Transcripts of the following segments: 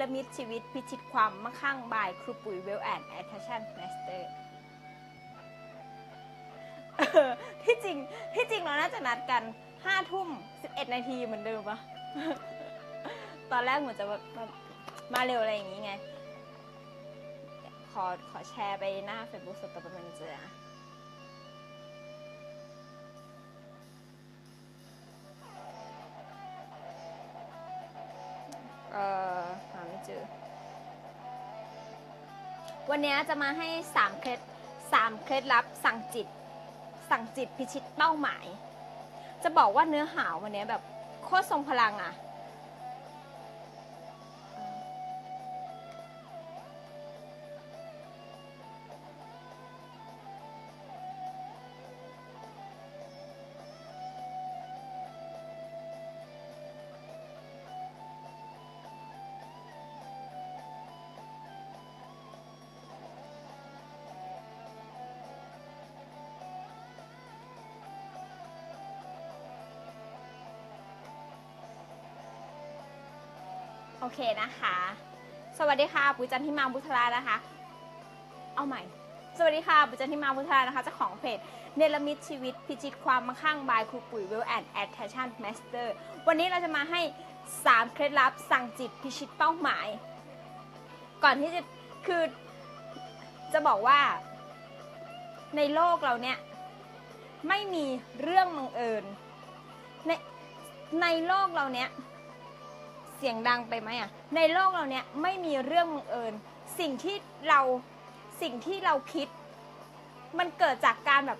ละมิดชีวิตพิชิตความมั่งคั่ง by ครูปุ๋ย Wealth and Attraction Master ที่จริงเราน่าจะนัดกัน5 ทุ่ม 11 นาทีเหมือนเดิมปะตอนแรกเหมือนจะมาเร็วอะไรอย่างนี้ไงขอแชร์ไปหน้า Facebook ส่วนตัวประมาณนี้จ้ะหาไม่เจอวันนี้จะมาให้3 เคล็ดลับสั่งจิตพิชิตเป้าหมายจะบอกว่าเนื้อหาวันนี้แบบโคตรทรงพลังอ่ะโอเคนะคะสวัสดีค่ะปุ๋ยจันทิมาบุธรานะคะเอาใหม่สวัสดีค่ะปุ๋ยจันทิมาบุธรานะคะเจ้าของเพจเนรมิตชีวิตพิชิตความมั่งคั่ง by ครูปุ๋ย Wealth and Attraction Master วันนี้เราจะมาให้3เคล็ดลับสั่งจิตพิชิตเป้าหมายก่อนที่จะคือจะบอกว่าในโลกเราเนี่ยไม่มีเรื่องบังเอิญในโลกเราเนี่ยเสียงดังไปไหมอ่ะในโลกเราเนี่ยไม่มีเรื่องบังเอิญสิ่งที่เราคิดมันเกิดจากการแบบ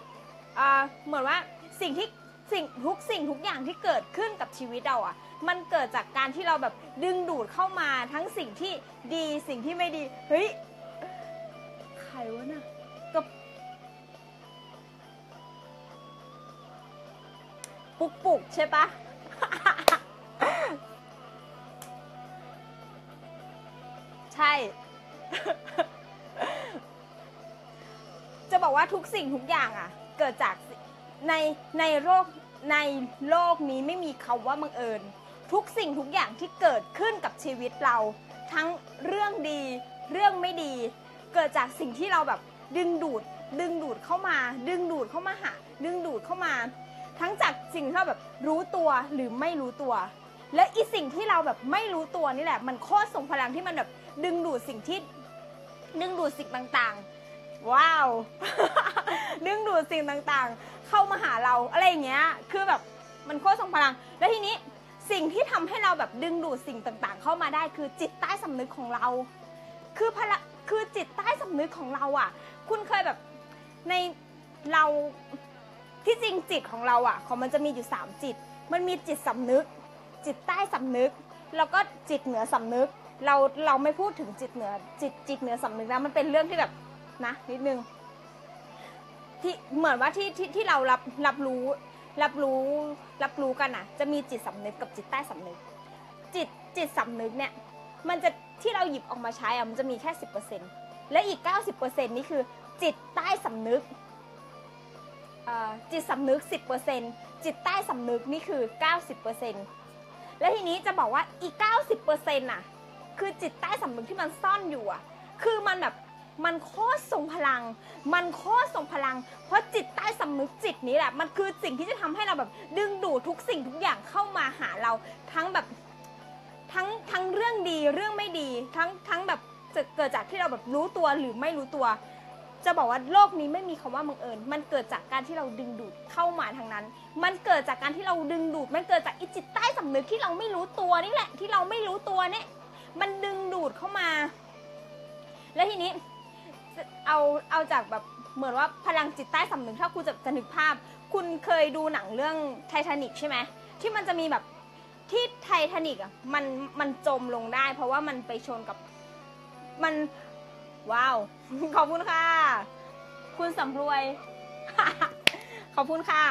เหมือนว่าสิ่งทุกอย่างที่เกิดขึ้นกับชีวิตเราอ่ะมันเกิดจากการที่เราแบบดึงดูดเข้ามาทั้งสิ่งที่ดีสิ่งที่ไม่ดีเฮ้ยใครวะน่ะกับปุกใช่ปะ ใช่ จะบอกว่าทุกสิ่งทุกอย่างอ่ะเกิดจากในโลกนี้ไม่มีคำว่าบังเอิญทุกสิ่งทุกอย่างที่เกิดขึ้นกับชีวิตเราทั้งเรื่องดีเรื่องไม่ดีเกิดจากสิ่งที่เราแบบดึงดูดเข้ามาทั้งจากสิ่งที่เราแบบรู้ตัวหรือไม่รู้ตัวและอีสิ่งที่เราแบบไม่รู้ตัวนี่แหละมันโคตรส่งพลังที่มันแบบดึงดูดสิ่งต่างๆว้าว ดึงดูดสิ่งต่างๆเข้ามาหาเราอะไรอย่างเงี้ยคือแบบมันโคตรส่งพลังแล้วทีนี้สิ่งที่ทำให้เราแบบดึงดูดสิ่งต่างๆเข้ามาได้คือจิตใต้สำนึกของเราคือจิตใต้สำนึกของเราอ่ะคุณเคยแบบในเราที่จริงจิตของเราอ่ะของมันจะมีอยู่3จิตมันมีจิตสำนึกจิตใต้สำนึกแล้วก็จิตเหนือสำนึกเราไม่พูดถึงจิตเหนือสำนึกนะมันเป็นเรื่องที่แบบนะนิดนึงที่เหมือนว่าที่เรารับรู้กันอ่ะจะมีจิตสำนึกกับจิตใต้สำนึกจิตสำนึกเนี่ยมันจะที่เราหยิบออกมาใช้อ่ะมันจะมีแค่ 10% และอีก 90% นี่คือจิตใต้สำนึกจิตสำนึก 10% จิตใต้สำนึกนี่คือ 90% และทีนี้จะบอกว่าอีก 90% น่ะคือจิตใต้สำนึกที่มันซ่อนอยู่อ่ะคือมันแบบมันโคตรทรงพลังเพราะจิตใต้สำนึกจิตนี้แหละมันคือสิ่งที่จะทำให้เราแบบดึงดูดทุกสิ่งทุกอย่างเข้ามาหาเราทั้งแบบทั้งเรื่องดีเรื่องไม่ดีทั้งแบบเกิดจากที่เราแบบรู้ตัวหรือไม่รู้ตัวจะบอกว่าโลกนี้ไม่มีคำว่าบังเอิญมันเกิดจากการที่เราดึงดูดเข้ามาทางนั้นมันเกิดจากการที่เราดึงดูดมันเกิดจากจิตใต้สำนึกที่เราไม่รู้ตัวนี่แหละที่เราไม่รู้ตัวเนี่ยมันดึงดูดเข้ามาแล้วทีนี้เอาจากแบบเหมือนว่าพลังจิตใต้สำนึกถ้าคุณจะนึกภาพคุณเคยดูหนังเรื่องไททานิคใช่ไหมที่มันจะมีแบบที่ไททานิคอ่ะมันจมลงได้เพราะว่ามันไปชนกับมันว้าวขอบคุณค่ะคุณสำรวย ขอบคุณค่ะ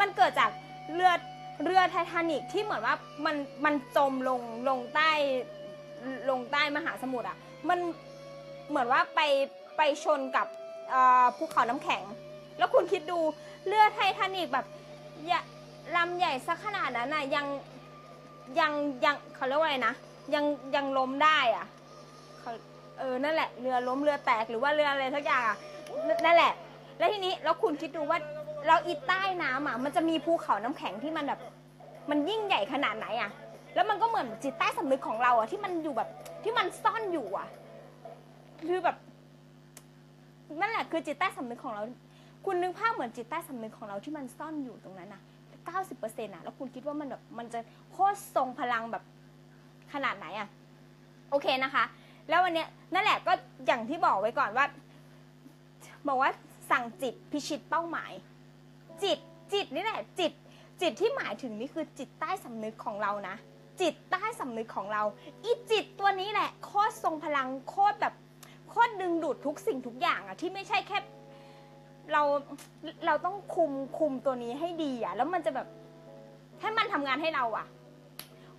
มันเกิดจากเรือไททานิคที่เหมือนว่ามันจมลงใต้มหาสมุทรอ่ะมันเหมือนว่าไปชนกับภูเขาน้ำแข็งแล้วคุณคิดดูเรือไททานิคแบบลำใหญ่ซะขนาดนั้นน่ะยังเขาเรียกว่าอะไรนะ ยังล้มได้อ่ะนั่นแหละเรือล้มเรือแตกหรือว่าเรืออะไรสักอย่างอ่ะนั่นแหละแล้วทีนี้แล้วคุณคิดดูว่าเราอีใต้น้ำอ่ะมันจะมีภูเขาน้ำแข็งที่มันแบบมันยิ่งใหญ่ขนาดไหนอ่ะแล้วมันก็เหมือนจิตใต้สำนึกของเราอ่ะที่มันอยู่แบบที่มันซ่อนอยู่อ่ะคือแบบนั่นแหละคือจิตใต้สำนึกของเราคุณนึกภาพเหมือนจิตใต้สำนึกของเราที่มันซ่อนอยู่ตรงนั้นอ่ะ 90% อ่ะแล้วคุณคิดว่ามันแบบมันจะโคตรทรงพลังแบบขนาดไหนอ่ะโอเคนะคะแล้ววันนี้นั่นแหละก็อย่างที่บอกไว้ก่อนว่าสั่งจิตพิชิตเป้าหมายจิตนี่แหละจิตที่หมายถึงนี่คือจิตใต้สำนึกของเรานะจิตใต้สำนึกของเราอีจิตตัวนี้แหละโคตรทรงพลังโคตรแบบโคตรดึงดูดทุกสิ่งทุกอย่างอะที่ไม่ใช่แค่เราต้องคุมตัวนี้ให้ดีอะแล้วมันจะแบบให้มันทำงานให้เราอะ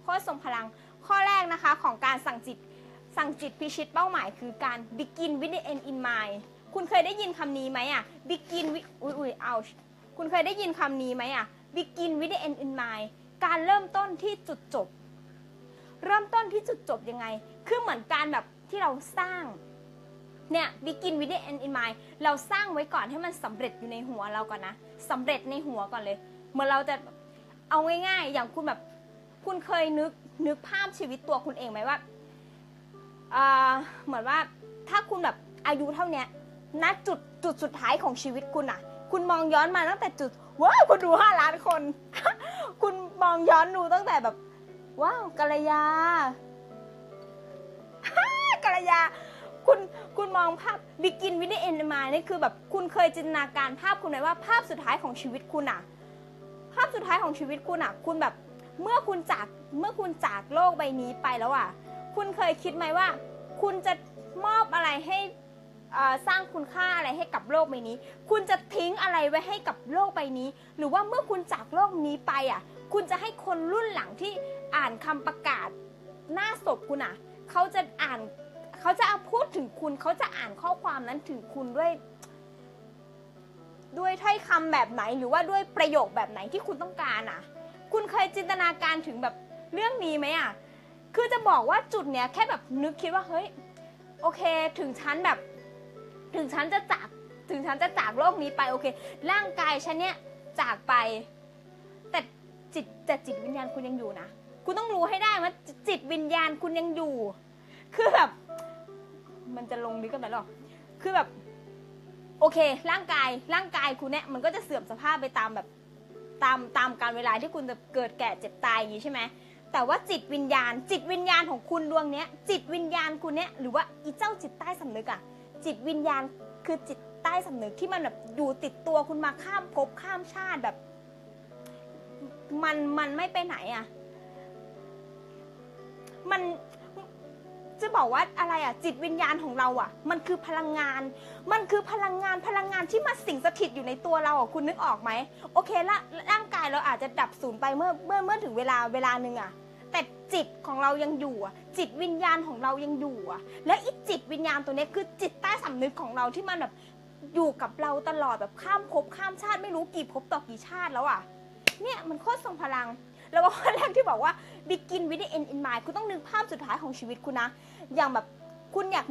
โคตรทรงพลังข้อแรกนะคะของการสั่งจิตพิชิตเป้าหมายคือการ begin with the end in mind คุณเคยได้ยินคำนี้ไหมอ่ะ begin with คุณเคยได้ยินคำนี้ไหมอ่ะ begin with the end in mind การเริ่มต้นที่จุดจบยังไงคือเหมือนการแบบที่เราสร้างเนี่ย begin with the end in mind เราสร้างไว้ก่อนให้มันสำเร็จอยู่ในหัวเราก่อนนะสำเร็จในหัวก่อนเลยเมื่อเราจะเอาง่ายๆอย่างคุณแบบคุณเคยนึกภาพชีวิตตัวคุณเองไหมว่าเหมือนว่าถ้าคุณแบบอายุเท่านี้ณจุดสุดท้ายของชีวิตคุณอ่ะคุณมองย้อนมาตั้งแต่จุดว้าวคนดู5 ล้านคน คุณมองย้อนดูตั้งแต่แบบว้าวกัลยาคุณมองภาพ begin with the end มานี่คือแบบคุณเคยจินตนาการภาพคุณไหมว่าภาพสุดท้ายของชีวิตคุณอ่ะคุณแบบเมื่อคุณจากโลกใบนี้ไปแล้วอ่ะคุณเคยคิดไหมว่าคุณจะมอบอะไรให้สร้างคุณค่าอะไรให้กับโลกใบนี้คุณจะทิ้งอะไรไว้ให้กับโลกใบนี้หรือว่าเมื่อคุณจากโลกนี้ไปอ่ะคุณจะให้คนรุ่นหลังที่อ่านคำประกาศหน้าศพคุณอ่ะเขาจะเอาพูดถึงคุณเขาจะอ่านข้อความนั้นถึงคุณด้วยถ้อยคำแบบไหนหรือว่าด้วยประโยคแบบไหนที่คุณต้องการอ่ะคุณเคยจินตนาการถึงแบบเรื่องนี้ไหมอ่ะคือจะบอกว่าจุดเนี้ยแค่แบบนึกคิดว่าเฮ้ยโอเคถึงฉันจะจากโลกนี้ไปโอเคร่างกายฉันเนี้ยจากไปแต่จิตวิญญาณคุณยังอยู่นะคุณต้องรู้ให้ได้ว่าจิตวิญญาณคุณยังอยู่คือแบบมันจะลงลึกกันไหมหรอคือแบบโอเคร่างกายคุณเนี้ยมันก็จะเสื่อมสภาพไปตามแบบตามการเวลาที่คุณจะเกิดแก่เจ็บตายอย่างนี้ใช่ไหมแต่ว่าจิตวิญญาณของคุณดวงเนี้ยจิตวิญญาณคุณเนี้ยหรือว่าอีเจ้าจิตใต้สำนึกอ่ะจิตวิญญาณคือจิตใต้สำนึกที่มันแบบอยู่ติดตัวคุณมาข้ามภพข้ามชาติแบบมันไม่ไปไหนอ่ะมันจะบอกว่าอะไรอ่ะจิตวิญญาณของเราอ่ะมันคือพลังงานที่มาสิงสถิตอยู่ในตัวเราอ่ะคุณนึกออกไหมโอเคละร่างกายเราอาจจะดับสูญไปเมื่อถึงเวลาหนึ่งอ่ะแต่จิตของเรายังอยู่อ่ะจิตวิญญาณของเรายังอยู่อ่ะและอีจิตวิญญาณตัวนี้คือจิตใต้สำนึกของเราที่มันแบบอยู่กับเราตลอดแบบข้ามภพข้ามชาติไม่รู้กี่ภพต่อกี่ชาติแล้วอ่ะเนี่ยมันโคตรทรงพลังแล้วก็ข้อแรกที่บอกว่า begin with the end in mind คุณต้องนึกภาพสุดท้ายของชีวิตคุณนะอย่างแบบคุณอยาก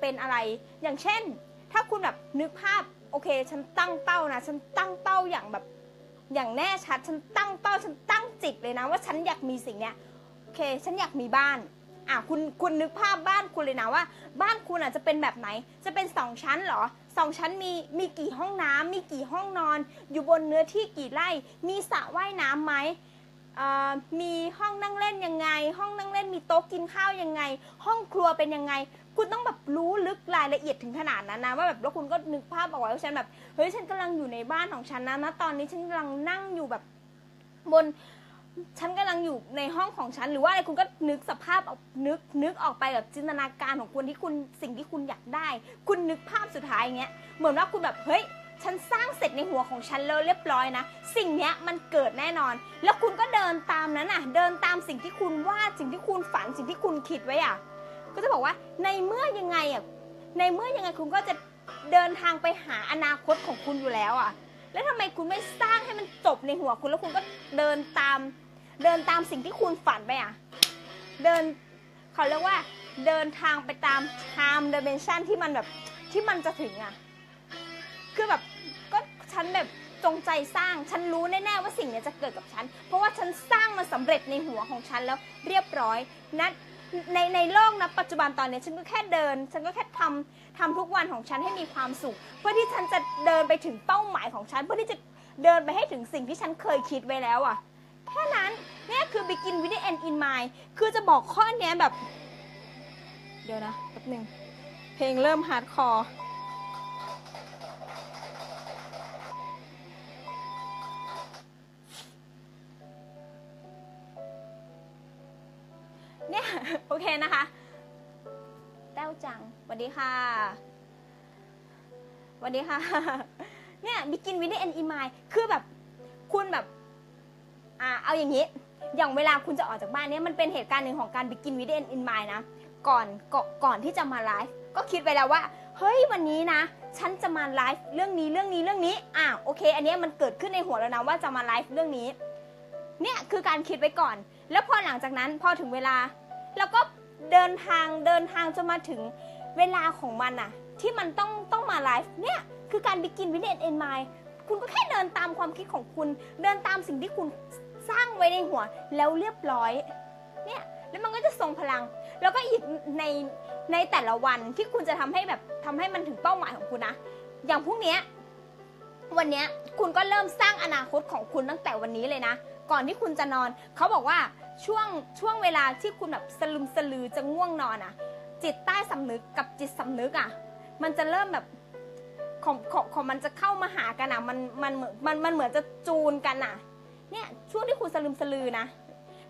เป็นอะไรอย่างเช่นถ้าคุณแบบนึกภาพโอเคฉันตั้งเป้านะฉันตั้งเป้าอย่างแบบอย่างแน่ชัดฉันตั้งเป้าฉันตั้งจิตเลยนะว่าฉันอยากมีสิ่งเนี้ยโอเคฉันอยากมีบ้านอ่ะคุณนึกภาพบ้านคุณเลยนะว่าบ้านคุณอ่ะจะเป็นแบบไหนจะเป็น2 ชั้นเหรอ2 ชั้นมีกี่ห้องน้ำมีกี่ห้องนอนอยู่บนเนื้อที่กี่ไร่มีสระว่ายน้ํำไหมมีห้องนั่งเล่นยังไงห้องนั่งเล่นมีโต๊ะกินข้าวยังไงห้องครัวเป็นยังไงคุณต้องแบบรู้ลึกรายละเอียดถึงขนาดนั้นนะว่าแบบแล้วคุณก็นึกภาพเอาไว้ว่าฉันแบบเฮ้ยฉันกำลังอยู่ในบ้านของฉันนะตอนนี้ฉันกำลังนั่งอยู่แบบบนฉันกำลังอยู่ในห้องของฉันหรือว่าอะไรคุณก็นึกสภาพออกนึกออกไปแบบจินตนาการของคุณที่คุณสิ่งที่คุณอยากได้คุณนึกภาพสุดท้ายอย่างเงี้ยเหมือนว่าคุณแบบเฮ้ยฉันสร้างเสร็จในหัวของฉันแล้วเรียบร้อยนะสิ่งเนี้ยมันเกิดแน่นอนแล้วคุณก็เดินตามนั้นน่ะเดินตามสิ่งที่คุณวาดสิ่งที่คุณฝันสิ่งที่คุณคิดไว้อ่ะก็จะบอกว่าในเมื่อยังไงคุณก็จะเดินทางไปหาอนาคตของคุณอยู่แล้วอ่ะแล้วทำไมคุณไม่สร้างให้มันจบในหัวคุณแล้วคุณก็เดินตามสิ่งที่คุณฝันไปอ่ะ เขาเรียกว่าเดินทางไปตาม time dimension ที่มันแบบที่มันจะถึงอ่ะคือแบบก็ฉันแบบจงใจสร้างฉันรู้แน่ๆว่าสิ่งนี้จะเกิดกับฉันเพราะว่าฉันสร้างมันสำเร็จในหัวของฉันแล้วเรียบร้อยนะในโลกนะปัจจุบันตอนนี้ฉันก็แค่เดินฉันก็แค่ทำทุกวันของฉันให้มีความสุขเพื่อที่ฉันจะเดินไปถึงเป้าหมายของฉันเพื่อที่จะเดินไปให้ถึงสิ่งที่ฉันเคยคิดไว้แล้วอ่ะแค่นั้นนี่คือ begin with the end in mind คือจะบอกข้อนี้แบบเดี๋ยวนะแป๊บนึงเพลงเริ่มฮาร์ดคอร์เนี่ยโอเคนะคะแต้วจังสวัสดีค่ะสวัสดีค่ะเนี่ย begin with the end in mind คือแบบคุณแบบเอาอย่างนี้อย่างเวลาคุณจะออกจากบ้านเนี่ยมันเป็นเหตุการณ์หนึ่งของการ begin with the end in mind นะก่อนที่จะมาไลฟ์ก็คิดไปแล้วว่าเฮ้ยวันนี้นะฉันจะมาไลฟ์เรื่องนี้โอเคอันนี้มันเกิดขึ้นในหัวแล้วนะว่าจะมาไลฟ์เรื่องนี้เนี่ยคือการคิดไว้ก่อนแล้วพอหลังจากนั้นพอถึงเวลาเราก็เดินทางจนมาถึงเวลาของมันอะที่มันต้องมาไลฟ์เนี่ยคือการ begin with the end in mind คุณก็แค่เดินตามความคิดของคุณเดินตามสิ่งที่คุณสร้างไว้ในหัวแล้วเรียบร้อยเนี่ยแล้วมันก็จะทรงพลังแล้วก็อีกในแต่ละวันที่คุณจะทำให้มันถึงเป้าหมายของคุณนะอย่างพรุ่งนี้วันนี้คุณก็เริ่มสร้างอนาคตของคุณตั้งแต่วันนี้เลยนะก่อนที่คุณจะนอนเขาบอกว่าช่วงเวลาที่คุณแบบสลึมสลือจะง่วงนอนอ่ะจิตใต้สำนึกกับจิตสำนึกอ่ะมันจะเริ่มแบบของมันจะเข้ามาหากันอ่ะมันเหมือนจะจูนกันอ่ะเนี่ยช่วงที่คุณสลืมสลือนะ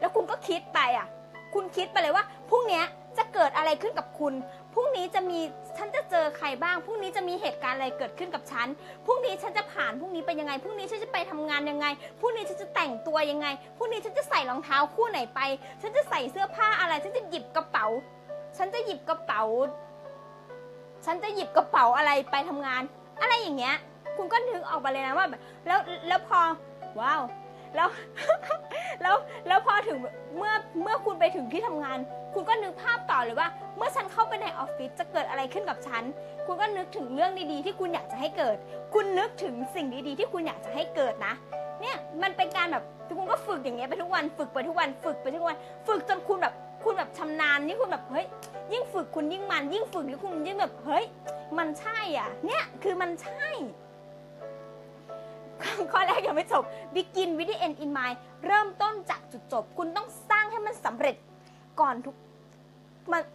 แล้วคุณก็คิดไปอ่ะคุณคิดไปเลยว่าพรุ่งนี้จะเกิดอะไรขึ้นกับคุณพรุ่งนี้จะมีฉันจะเจอใครบ้างพรุ่งนี้จะมีเหตุการณ์อะไรเกิดขึ้นกับฉันพรุ่งนี้ฉันจะผ่านพรุ่งนี้ไปยังไงพรุ่งนี้ฉันจะไปทำงานยังไงพรุ่งนี้ฉันจะแต่งตัวยังไงพรุ่งนี้ฉันจะใส่รองเท้าคู่ไหนไปฉันจะใส่เสื้อผ้าอะไรฉันจะหยิบกระเป๋าฉันจะหยิบกระเป๋าอะไรไปทำงานอะไรอย่างเงี้ยคุณก็นึกออกไปเลยนะว่าแบบแล้วพอว้าวแล้วพอถึงเมื่อคุณไปถึงที่ทำงานคุณก็นึกภาพต่อเลยว่าเมื่อฉันเข้าไปในออฟฟิศจะเกิดอะไรขึ้นกับฉันคุณก็นึกถึงเรื่องดีๆที่คุณอยากจะให้เกิดคุณนึกถึงสิ่งดีๆที่คุณอยากจะให้เกิดนะเนี่ยมันเป็นการแบบคุณก็ฝึกอย่างเงี้ยไปทุกวันฝึกไปทุกวันฝึกจนคุณแบบชำนาญนี่คุณแบบเฮ้ยยิ่งฝึกคุณยิ่งมันยิ่งฝึกแล้วคุณยิ่งแบบเฮ้ยมันใช่อ่ะเนี่ยคือมันใช่ข้อแรกยังไม่จบ begin with the end in mind เริ่มต้นจากจุดจบคุณต้องสร้างให้มันสำเร็จก่อนทุก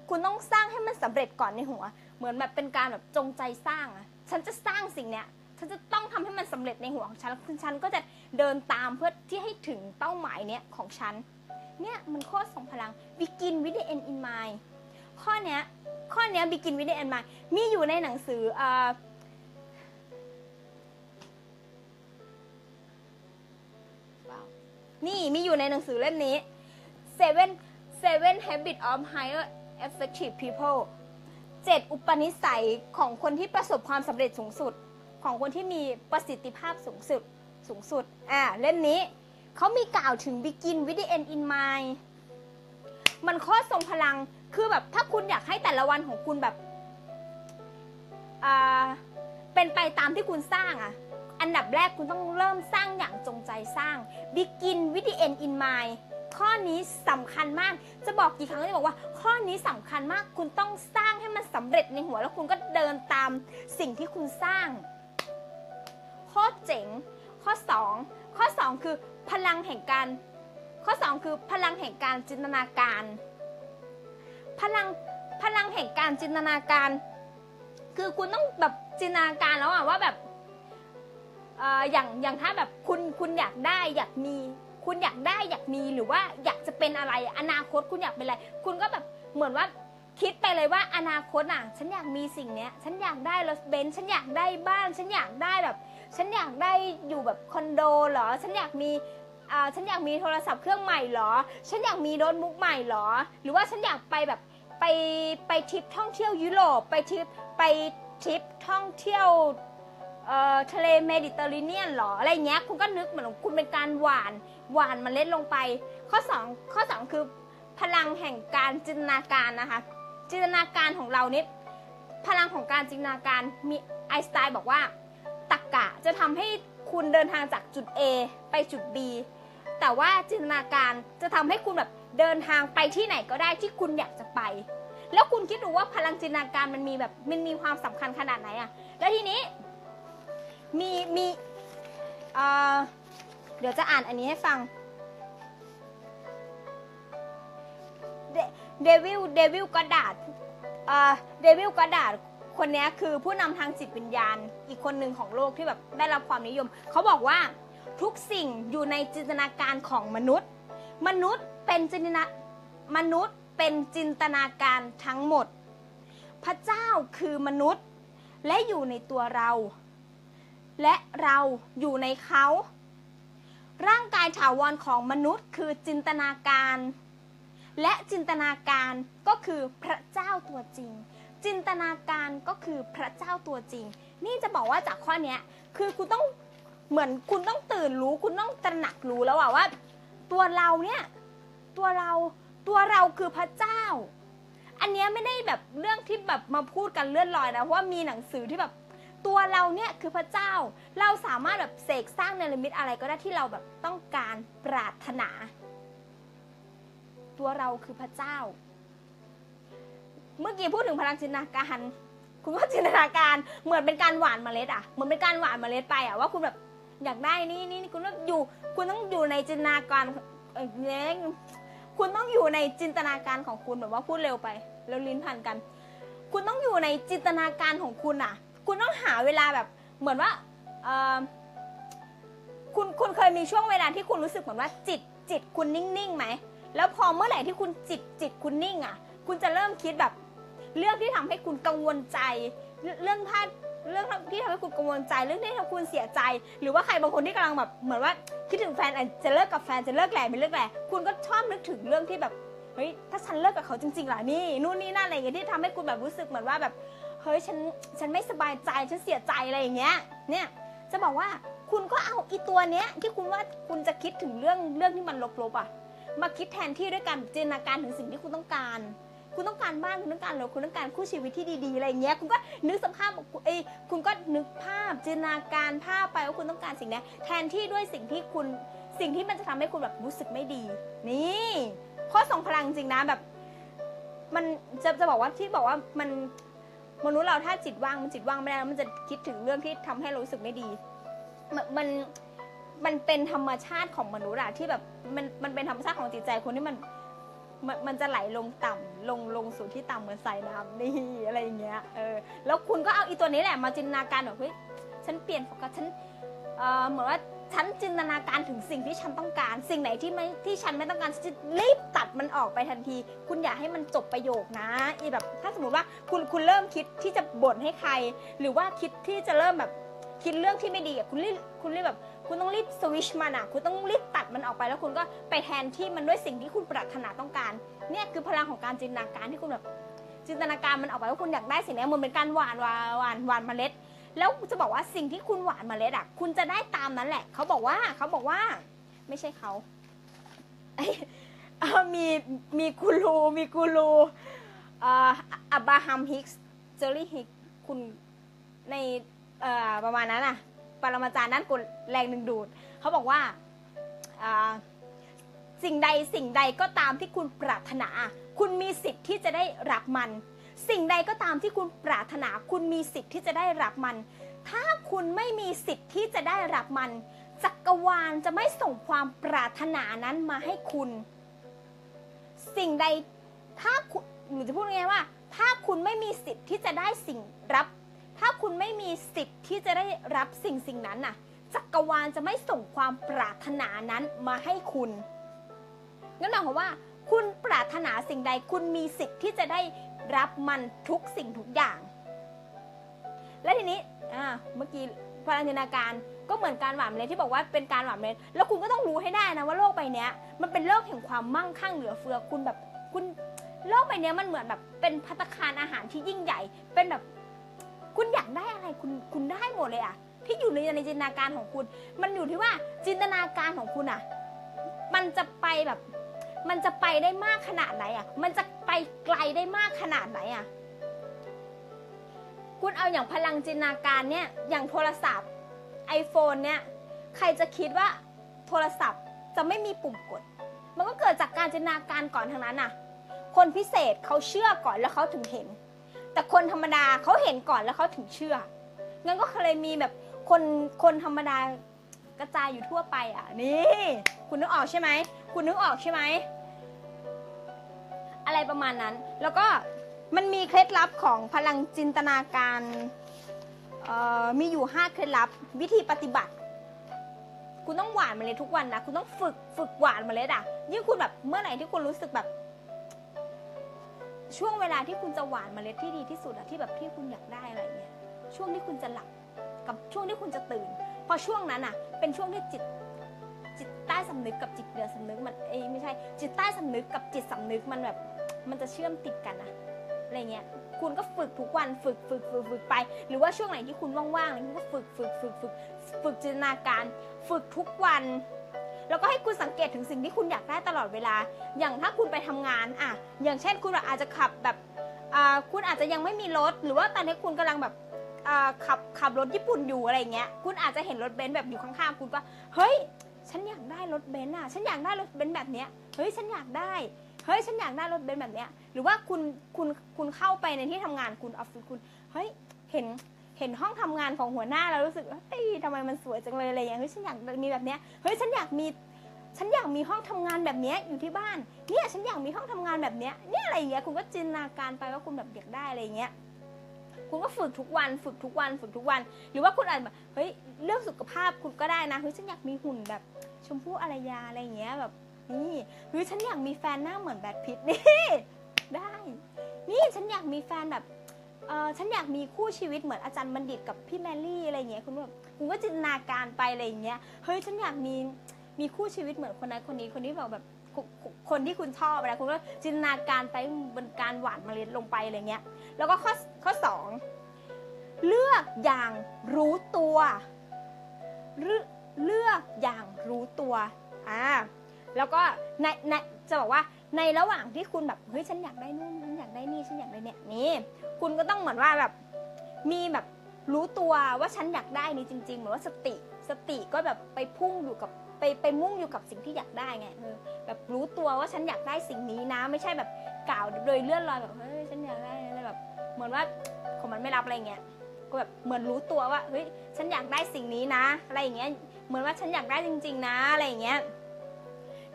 คุณต้องสร้างให้มันสำเร็จก่อนในหัวเหมือนแบบเป็นการแบบจงใจสร้างอ่ะฉันจะสร้างสิ่งเนี้ยฉันจะต้องทำให้มันสำเร็จในหัวของฉันฉันก็จะเดินตามเพื่อที่ให้ถึงเป้าหมายเนี้ยของฉันเนี่ยมันโคตรส่งพลัง begin with the end in mind ข้อเนี้ย begin with the end in mind มีอยู่ในหนังสือนี่มีอยู่ในหนังสือเล่มนี้ Seven Habits of Higher Effective People 7 อุปนิสัยของคนที่ประสบความสำเร็จสูงสุดของคนที่มีประสิทธิภาพสูงสุดเล่มนี้เขามีกล่าวถึง Begin with the End in Mind มันข้อทรงพลังคือแบบถ้าคุณอยากให้แต่ละวันของคุณแบบเป็นไปตามที่คุณสร้างอะอันดับแรกคุณต้องเริ่มสร้างอย่างจงใจสร้าง Begin with the end in mind ข้อนี้สำคัญมากจะบอกกี่ครั้งก็จะบอกว่าข้อนี้สำคัญมากคุณต้องสร้างให้มันสำเร็จในหัวแล้วคุณก็เดินตามสิ่งที่คุณสร้างข้อเจ๋งข้อ2คือพลังแห่งการข้อ2คือพลังแห่งการจินตนาการพลังแห่งการจินตนาการคือคุณต้องแบบจินตนาการแล้วอะว่าแบบอย่างถ้าแบบคุณอยากได้อยากมีคุณอยากได้อยากมีหรือว่าอยากจะเป็นอะไรอนาคตคุณอยากเป็นอะไรคุณก็แบบเหมือนว่าคิดไปเลยว่าอนาคตอ่ะฉันอยากมีสิ่งเนี้ยฉันอยากได้รถเบนซ์ฉันอยากได้บ้านฉันอยากได้แบบฉันอยากได้อยู่แบบคอนโดเหรอฉันอยากมีฉันอยากมีโทรศัพท์เครื่องใหม่เหรอฉันอยากมีโน้ตบุ๊กใหม่เหรอหรือว่าฉันอยากไปแบบไปทริปท่องเที่ยวยุโรปไปทริปท่องเที่ยวทะเลเมดิเตอร์เรเนียนหรออะไรเงี้ยคุณก็นึกเหมือนคุณเป็นการหวานเมล็ดลงไปข้อ2คือพ พลังแห่งการจินตนาการนะคะจินตนาการของเรานี่พลังของการจินตนาการมีไอน์สไตน์บอกว่าตรรกะจะทำให้คุณเดินทางจากจุด A ไปจุด B แต่ว่าจินตนาการจะทำให้คุณแบบเดินทางไปที่ไหนก็ได้ที่คุณอยากจะไปแล้วคุณคิดดูว่าพลังจินตนาการมันมีความสำคัญขนาดไหนอะแล้วทีนี้เดี๋ยวจะอ่านอันนี้ให้ฟังเดวิลกระดาษเดวิลกระดาษคนนี้คือผู้นำทางจิตวิญญาณอีกคนหนึ่งของโลกที่แบบได้รับความนิยมเขาบอกว่าทุกสิ่งอยู่ในจินตนาการของมนุษย์มนุษย์เป็นจินตนาการทั้งหมดพระเจ้าคือมนุษย์และอยู่ในตัวเราและเราอยู่ในเขาร่างกายถาวรของมนุษย์คือจินตนาการและจินตนาการก็คือพระเจ้าตัวจริงจินตนาการก็คือพระเจ้าตัวจริงนี่จะบอกว่าจากข้อนี้คือคุณต้องเหมือนคุณต้องตื่นรู้คุณต้องตระหนักรู้แล้วว่าตัวเราเนี่ยตัวเราคือพระเจ้าอันนี้ไม่ได้แบบเรื่องที่แบบมาพูดกันเลื่อนลอยนะเพราะว่ามีหนังสือที่แบบตัวเราเนี่ยคือพระเจ้าเราสามารถแบบเสกสร้างเนรมิตอะไรก็ได้ที่เราแบบต้องการปรารถนาตัวเราคือพระเจ้าเมื่อกี้พูดถึงพลังจินตนาการคุณก็จินตนาการเหมือนเป็นการหว่านเมล็ดอะเหมือนเป็นการหว่านเมล็ดไปอะว่าคุณแบบอยากได้นี่คุณต้องอยู่ในจินตนาการคุณต้องอยู่ในจินตนาการของคุณแบบว่าพูดเร็วไปแล้วลิ้นพันกันคุณต้องอยู่ในจินตนาการของคุณอะคุณต้องหาเวลาแบบเหมือนว่าคุณเคยมีช่วงเวลาที่คุณรู้สึกเหมือนว่าจิตคุณนิ่งๆไหมแล้วพอเมื่อไหร่ที่คุณจิตคุณนิ่งอะคุณจะเริ่มคิดแบบเรื่องที่ทำให้คุณกังวลใจเรื่องที่ทำให้คุณกังวลใจเรื่องที่ทำให้คุณเสียใจหรือว่าใครบางคนที่กำลังแบบเหมือนว่าคิดถึงแฟนจะเลิกกับแฟนจะเลิกแหล่ไม่เลิกแหล่คุณก็ชอบนึกถึงเรื่องที่แบบเฮ้ยถ้าฉันเลิกกับเขาจริงๆล่ะนี่นู่นนี่นั่นอะไรอย่างเงี้ยที่ทำให้คุณแบบรู้สึกเหมือนว่าแบบเฮ้ยฉันไม่สบายใจฉันเสียใจอะไรอย่างเงี้ยเนี่ยจะบอกว่าคุณก็เอาอีตัวเนี้ยที่คุณว่าคุณจะคิดถึงเรื่องที่มันลบๆอ่ะมาคิดแทนที่ด้วยการจินตนาการถึงสิ่งที่คุณต้องการคุณต้องการบ้านคุณต้องการรถคุณต้องการคู่ชีวิตที่ดีๆอะไรอย่างเงี้ยคุณก็นึกสภาพคุณก็นึกภาพจินตนาการภาพไปว่าคุณต้องการสิ่งนี้แทนที่ด้วยสิ่งที่มันจะทำให้คุณแบบรู้สึกไม่ดีนี่ข้อสองพลังจริงนะแบบมันจะบอกว่าที่บอกว่ามันมนุษย์เราถ้าจิตว่างมันจิตว่างไม่ได้แล้วมันจะคิดถึงเรื่องที่ทำให้รู้สึกไม่ดีมันเป็นธรรมชาติของมนุษย์อะที่แบบมันเป็นธรรมชาติของจิตใจคนที่มันจะไหลลงต่ำลงสู่ที่ต่ำเหมือนสายน้ำนี่อะไรอย่างเงี้ยแล้วคุณก็เอาอีตัวนี้แหละมาจินตนาการแบบเฮ้ยฉันเปลี่ยนโฟกัสฉันเหมือนว่าฉันจินตนาการถึงสิ่งที่ฉันต้องการสิ่งไหนที่ฉันไม่ต้องการจะรีบตัดมันออกไปทันทีคุณอย่าให้มันจบประโยคนะอีแบบถ้าสมมติว่าคุณเริ่มคิดที่จะบ่นให้ใครหรือว่าคิดที่จะเริ่มแบบคิดเรื่องที่ไม่ดีอ่ะคุณรีบแบบคุณต้องรีบสวิชมันอ่ะคุณต้องรีบตัดมันออกไปแล้วคุณก็ไปแทนที่มันด้วยสิ่งที่คุณปรารถนาต้องการเนี่ยคือพลังของการจินตนาการที่คุณแบบจินตนาการมันออกไปว่าคุณอยากได้สิ่งนี้มันเป็นการหวานเมล็ดแล้วจะบอกว่าสิ่งที่คุณหวานเมล็ดอ่ะคุณจะได้ตามนั้นแหละเขาบอกว่าไม่ใช่เขามีกูรูอับราฮัมฮิกส์เจอร์รี่ฮิกส์คุณในประมาณนั้นน่ะปรมาจารย์ด้านกลแรงดึงดูดเขาบอกว่าสิ่งใดก็ตามที่คุณปรารถนาคุณมีสิทธิ์ที่จะได้รับมันสิ่งใดก็ตามที่คุณปรารถนาคุณมีสิทธิ์ที่จะได้รับมันถ้าคุณไม่มีสิทธิ์ที่จะได้รับมันจักรวาลจะไม่ส่งความปรารถนานั้นมาให้คุณสิ่งใดถ้าคุณหนูจะพูดยังไงว่าถ้าคุณไม่มีสิทธิ์ที่จะได้สิ่งรับถ้าคุณไม่มีสิทธิ์ที่จะได้รับสิ่งนั้นน่ะจักรวาลจะไม่ส่งความปรารถนานั้นมาให้คุณงั้นหมายความว่าคุณปรารถนาสิ่งใดคุณมีสิทธิ์ที่จะได้รับมันทุกสิ่งทุกอย่างและทีนี้เมื่อกี้พลังจินตนาการก็เหมือนการหว่านเมล็ดที่บอกว่าเป็นการหว่านเมล็ดแล้วคุณก็ต้องรู้ให้ได้นะว่าโลกใบนี้มันเป็นโลกแห่งความมั่งคั่งเหลือเฟือคุณแบบคุณโลกใบนี้มันเหมือนแบบเป็นภัตตาคารอาหารที่ยิ่งใหญ่เป็นแบบคุณอยากได้อะไรคุณได้หมดเลยอะที่อยู่ในจินตนาการของคุณมันอยู่ที่ว่าจินตนาการของคุณอะมันจะไปแบบ มันจะไปได้มากขนาดไหนอ่ะมันจะไปไกลได้มากขนาดไหนอ่ะคุณเอาอย่างพลังจินตนาการเนี่ยอย่างโทรศัพท์ iPhone เนี่ยใครจะคิดว่าโทรศัพท์จะไม่มีปุ่มกดมันก็เกิดจากการจินตนาการก่อนทางนั้นน่ะคนพิเศษเขาเชื่อก่อนแล้วเขาถึงเห็นแต่คนธรรมดาเขาเห็นก่อนแล้วเขาถึงเชื่องั้นก็เลยมีแบบคนธรรมดากระจายอยู่ทั่วไปอ่ะนี่คุณนึกออกใช่ไหมคุณนึกออกใช่ไหมอะไรประมาณนั้นแล้วก็มันมีเคล็ดลับของพลังจินตนาการมีอยู่5เคล็ดลับวิธีปฏิบัติคุณต้องหวานมันเลยทุกวันนะคุณต้องฝึกหวานมันเลยอะยิ่งคุณแบบเมื่อไหร่ที่คุณรู้สึกแบบช่วงเวลาที่คุณจะหวานเมล็ดที่ดีที่สุดอะที่แบบที่คุณอยากได้อะไรเนี่ยช่วงที่คุณจะหลับกับช่วงที่คุณจะตื่นพอช่วงนั้นอะเป็นช่วงที่จิตใต้สำนึกกับจิตเหนือสำนึกมันไม่ใช่จิตใต้สำนึกกับจิตสำนึกมันแบบมันจะเชื่อมติดกันอะอะไรเงี้ยคุณก็ฝึกทุกวันฝึกไปหรือว่าช่วงไหนที่คุณว่างๆคุณก็ฝึกจินตนาการฝึกทุกวันแล้วก็ให้คุณสังเกตถึงสิ่งที่คุณอยากได้ตลอดเวลาอย่างถ้าคุณไปทำงานอะอย่างเช่นคุณอาจจะขับแบบคุณอาจจะยังไม่มีรถหรือว่าตอนนี้คุณกำลังแบบขับรถญี่ปุ่นอยู่อะไรเงี้ยคุณอาจจะเห็นรถเบนซ์แบบอยู่ข้างๆคุณก็เฮ้ยฉันอยากได้รถเบนซ์อะฉันอยากได้รถเบนซ์แบบเนี้ยเฮ้ยฉันอยากได้เฮ้ยฉันอยากได้รถเบนซ์แบบเนี้ยหรือว่าคุณเข้าไปในที่ทำงานคุณออฟฟิศคุณเฮ้ยเห็นห้องทำงานของหัวหน้าแล้วรู้สึกเฮ้ยทำไมมันสวยจังเลยอะไรอย่างเงี้ยเฮ้ยฉันอยากมีแบบเนี้ยเฮ้ยฉันอยากมีห้องทำงานแบบเนี้ยอยู่ที่บ้านเนี่ยฉันอยากมีห้องทำงานแบบเนี้ยเนี่ยอะไรอย่างเงี้ยคุณก็จินตนาการไปว่าคุณแบบอยากได้อะไรอย่างเงี้ยคุณก็ฝึกทุกวันหรือว่าคุณอาจจะเฮ้ยเรื่องสุขภาพคุณก็ได้นะเฮ้ยฉันอยากมีหุ่นแบบชมพู่อารยาอะไรอย่างเงี้ยแบบนี่หรือฉันอยากมีแฟนหน้าเหมือนแบทพิตนี่ได้นี่ฉันอยากมีแฟนแบบฉันอยากมีคู่ชีวิตเหมือนอาจารย์บัณฑิตกับพี่แมรี่อะไรอย่างเงี้ยคุณแบบคุณก็จินตนาการไปอะไรอย่างเงี้ยเฮ้ยฉันอยากมีคู่ชีวิตเหมือนคนนั้นคนนี้คนที่แบบคนที่คุณชอบนะคุณก็จินตนาการไปบนการหวานเมล็ดลงไปอะไรเงี้ยแล้วก็ข้อ2เลือกอย่างรู้ตัวเลือกอย่างรู้ตัวแล้วก็ในจะบอกว่าในระหว่างที่คุณแบบเฮ้ยฉันอยากได้นู่นฉันอยากได้นี่ฉันอยากได้เนี่ยนี่คุณก็ต้องเหมือนว่าแบบมีแบบรู้ตัวว่าฉันอยากได้นี่จริงๆเหมือนว่าสติก็แบบไปพุ่งอยู่กับไปมุ่งอยู่กับสิ่งที่อยากได้ไงแบบรู้ตัวว่าฉันอยากได้สิ่งนี้นะไม่ใช่แบบกล่าวโดยเลื่อนลอยแบบเฮ้ยฉันอยากได้อะไรแบบเหมือนว่าของมันไม่รับอะไรเงี้ยก็แบบเหมือนรู้ตัวว่าเฮ้ยฉันอยากได้สิ่งนี้นะอะไรอย่างเงี้ยเหมือนว่าฉันอยากได้จริงๆนะอะไรอย่างเงี้ย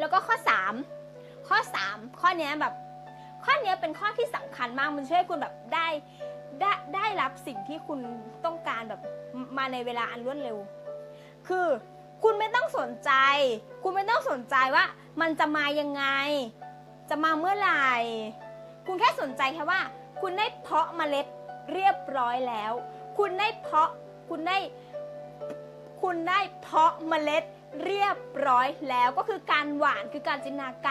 แล้วก็ข้อ3ข้อนี้แบบข้อนี้เป็นข้อที่สำคัญมากมันช่วยให้คุณแบบได้รับสิ่งที่คุณต้องการแบบมาในเวลาอันรวดเร็วคือคุณไม่ต้องสนใจคุณไม่ต้องสนใจว่ามันจะมายังไงจะมาเมื่อไหร่คุณแค่สนใจแค่ว่าคุณได้เพาะเมล็ดเรียบร้อยแล้วคุณได้เพาะเมล็ดเรียบร้อยแล้วก็คือการหวานคือการจินตนาก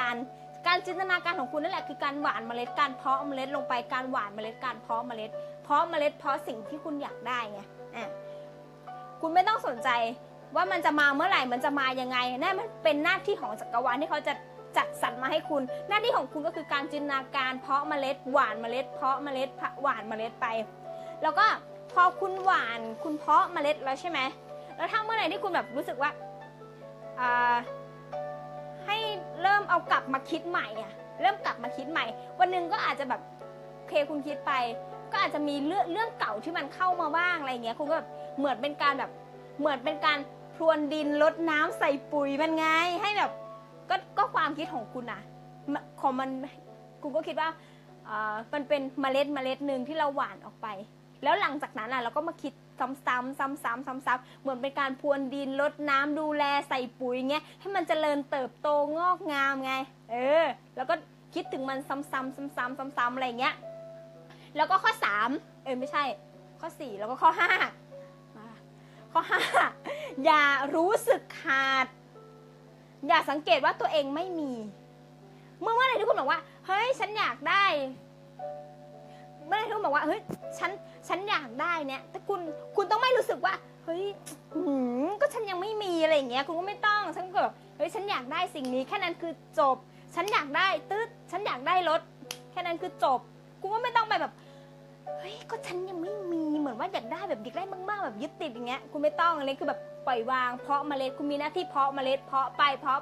ารของคุณนั่นแหละคือการหวานเมล็ดการเพาะเมล็ดลงไปการหวานเมล็ดการเพาะเมล็ดเพาะสิ่งที่คุณอยากได้ไงคุณไม่ต้องสนใจว่ามันจะมาเมื่อไหร่มันจะมายังไงนั่นมันเป็นหน้าที่ของจักรวาลที่เขาจะจัดสรรมาให้คุณหน้าที่ของคุณก็คือการจินตนาการเพาะเมล็ดหวานเมล็ดเพาะเมล็ดหวานเมล็ดไปแล้วก็พอคุณหวานคุณเพาะเมล็ดแล้วใช่ไหมแล้วถ้าเมื่อไหร่ที่คุณแบบรู้สึกว่าให้เริ่มเอากลับมาคิดใหม่อะเริ่มกลับมาคิดใหม่วันหนึ่งก็อาจจะแบบโอเคคุณคิดไปก็อาจจะมีเรื่องเก่าที่มันเข้ามาบ้างอะไรเงี้ยคุณก็แบบเหมือนเป็นการพรวนดินลดน้ำใส่ปุ๋ยมันไงให้แบบก็ความคิดของคุณนะของมันคุณก็คิดว่ามันเป็นเมล็ดหนึ่งที่เราหว่านออกไปแล้วหลังจากนั้นอ่ะเราก็มาคิดซ้ำๆเหมือนเป็นการพรวนดินลดน้ำดูแลใส่ปุ๋ยเงี้ยให้มันเจริญเติบโตงอกงามไงแล้วก็คิดถึงมันซ้ำๆอะไรเงี้ยแล้วก็ข้อ3ไม่ใช่ข้อ4แล้วก็ข้อ5อย่ารู้สึกขาดอย่าสังเกตว่าตัวเองไม่มีเมื่อไหร่ที่คุณบอกว่าเฮ้ยฉันอยากได้เมื่อไหร่ที่คุณบอกว่าเฮ้ยฉันอยากได้เนี่ยแต่คุณต้องไม่รู้สึกว่าเฮ้ยก็ฉันยังไม่มีอะไรอย่างเงี้ยคุณก็ไม่ต้องฉันก็แบบเฮ้ยฉันอยากได้สิ่งนี้แค่นั้นคือจบ ฉันอยากได้ตืดฉันอยากได้รถแค่นั้นคือจบกูว่าไม่ต้องไปแบบเฮ้ยก็ฉันยังไม่มีเหมือนว่าอยากได้แบบอยากได้มากๆแบบยึดติดอย่างเงี้ยกูไม่ต้องอะไรคือแบบปล่อยวางเพาะเมล็ดคุณมีหน้าที่เพาะเมล็ดเพาะ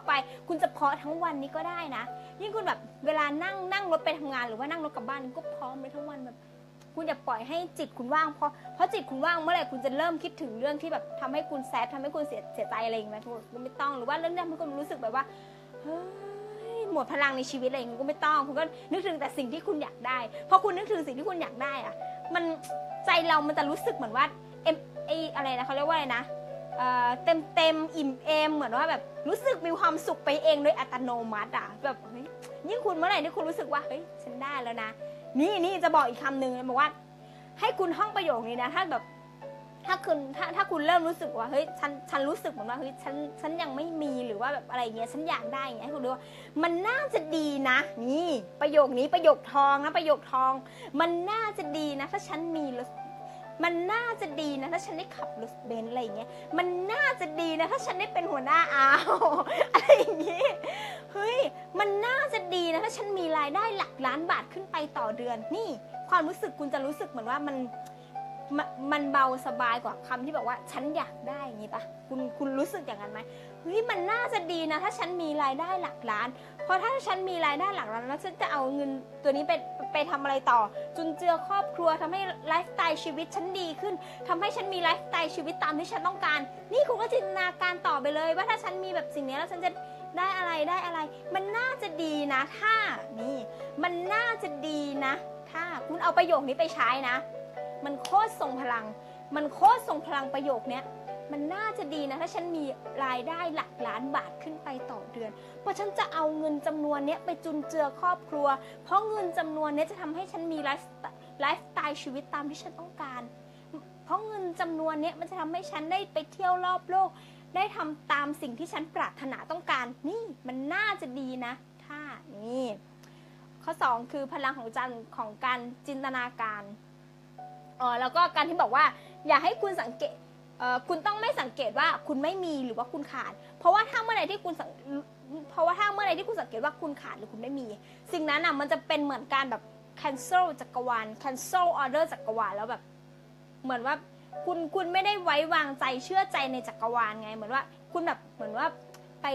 ไปคุณจะเพาะทั้งวันนี้ก็ได้นะยิ่งคุณแบบเวลานั่งรถไปทำงานหรือว่านั่งรถกลับบ้านก็เพาะไปทั้งวันแบบคุณอย่าปล่อยให้จิตคุณว่างเพราะจิตคุณว่างเมื่อไหร่คุณจะเริ่มคิดถึงเรื่องที่แบบทำให้คุณแซดทำให้คุณเสียใจอะไรอย่างเงี้ยคุณไม่ต้องหรือว่าเรื่องนั้นมันก็รู้สึกแบบว่าเฮ้ยหมดพลังในชีวิตอะไรอย่างเงี้ยก็ไม่ต้องคุณก็นึกถึงแต่สิ่งที่คุณอยากได้พอคุณนึกถึงสิ่งที่คุณอยากได้อะมันใจเรามันจะรู้สึกเหมือนว่าอะไรนะเขาเรียกว่าอะไรนะเต็มอิ่มเอมเหมือนว่าแบบรู้สึกมีความสุขไปเองโดยอัตโนมัติอ่ะแบบเฮ้ยยิ่งคุณเมื่อไหร่ที่คุณรู้สึกว่าเฮ้ยฉันได้แล้วนะนี่จะบอกอีกคำหนึ่งบอกว่าให้คุณท่องประโยคนี้นะถ้าแบบถ้าคุณเริ่มรู้สึกว่าเฮ้ยฉันรู้สึกเหมือนว่าเฮ้ยฉันยังไม่มีหรือว่าแบบอะไรเงี้ยฉันอยากได้เงี้ยให้คุณรู้ว่ามันน่าจะดีนะนี่ประโยคนี้ประโยคทองนะประโยคทองมันน่าจะดีนะถ้าฉันมีรถมันน่าจะดีนะถ้าฉันได้ขับรถเบนซ์อะไรอย่างเงี้ยมันน่าจะดีนะถ้าฉันได้เป็นหัวหน้าอะไรอย่างเงี้ยเฮ้ยมันน่าจะดีนะถ้าฉันมีรายได้หลักล้านบาทขึ้นไปต่อเดือนนี่ความรู้สึกคุณจะรู้สึกเหมือนว่ามันเบาสบายกว่าคำที่บอกว่าฉันอยากได้อย่างนี้ปะคุณรู้สึกอย่างนั้นไหมเฮ้ยมันน่าจะดีนะถ้าฉันมีรายได้หลักล้านเพราะถ้าฉันมีรายได้หลักล้านแล้วฉันจะเอาเงินตัวนี้ไปทำอะไรต่อจุนเจือครอบครัวทำให้ไลฟ์สไตล์ชีวิตฉันดีขึ้นทำให้ฉันมีไลฟ์สไตล์ชีวิตตามที่ฉันต้องการนี่คุณก็จินตนาการต่อไปเลยว่าถ้าฉันมีแบบสิ่งนี้แล้วฉันจะได้อะไรมันน่าจะดีนะถ้านี่มันน่าจะดีนะถ้าคุณเอาประโยคนี้ไปใช้นะมันโคตรทรงพลังมันโคตรทรงพลังประโยคเนี้ยมันน่าจะดีนะถ้าฉันมีรายได้หลักล้านบาทขึ้นไปต่อเดือนเพราะฉันจะเอาเงินจำนวนเนี้ยไปจุนเจือครอบครัวเพราะเงินจำนวนเนี้ยจะทำให้ฉันมีไลฟ์สไตล์ชีวิตตามที่ฉันต้องการเพราะเงินจำนวนเนี้ยมันจะทำให้ฉันได้ไปเที่ยวรอบโลกได้ทำตามสิ่งที่ฉันปรารถนาต้องการนี่มันน่าจะดีนะถ้านี่ข้อ2คือพลังของการจินตนาการแล้วก็การที่บอกว่าอย่าให้คุณสังเกตคุณต้องไม่สังเกตว่าคุณไม่มีหรือว่าคุณขาดเพราะว่าถ้าเมื่อไหร่ที่คุณสังเกตว่าคุณขาดหรือคุณไม่มีสิ่งนั้นน่ะมันจะเป็นเหมือนการแบบ cancel จักรวาล cancel order จักรวาลแล้วแบบเหมือนว่าคุณไม่ได้ไว้วางใจเชื่อใจในจักรวาลไงเหมือนว่าคุณแบบเหมือนว่าไป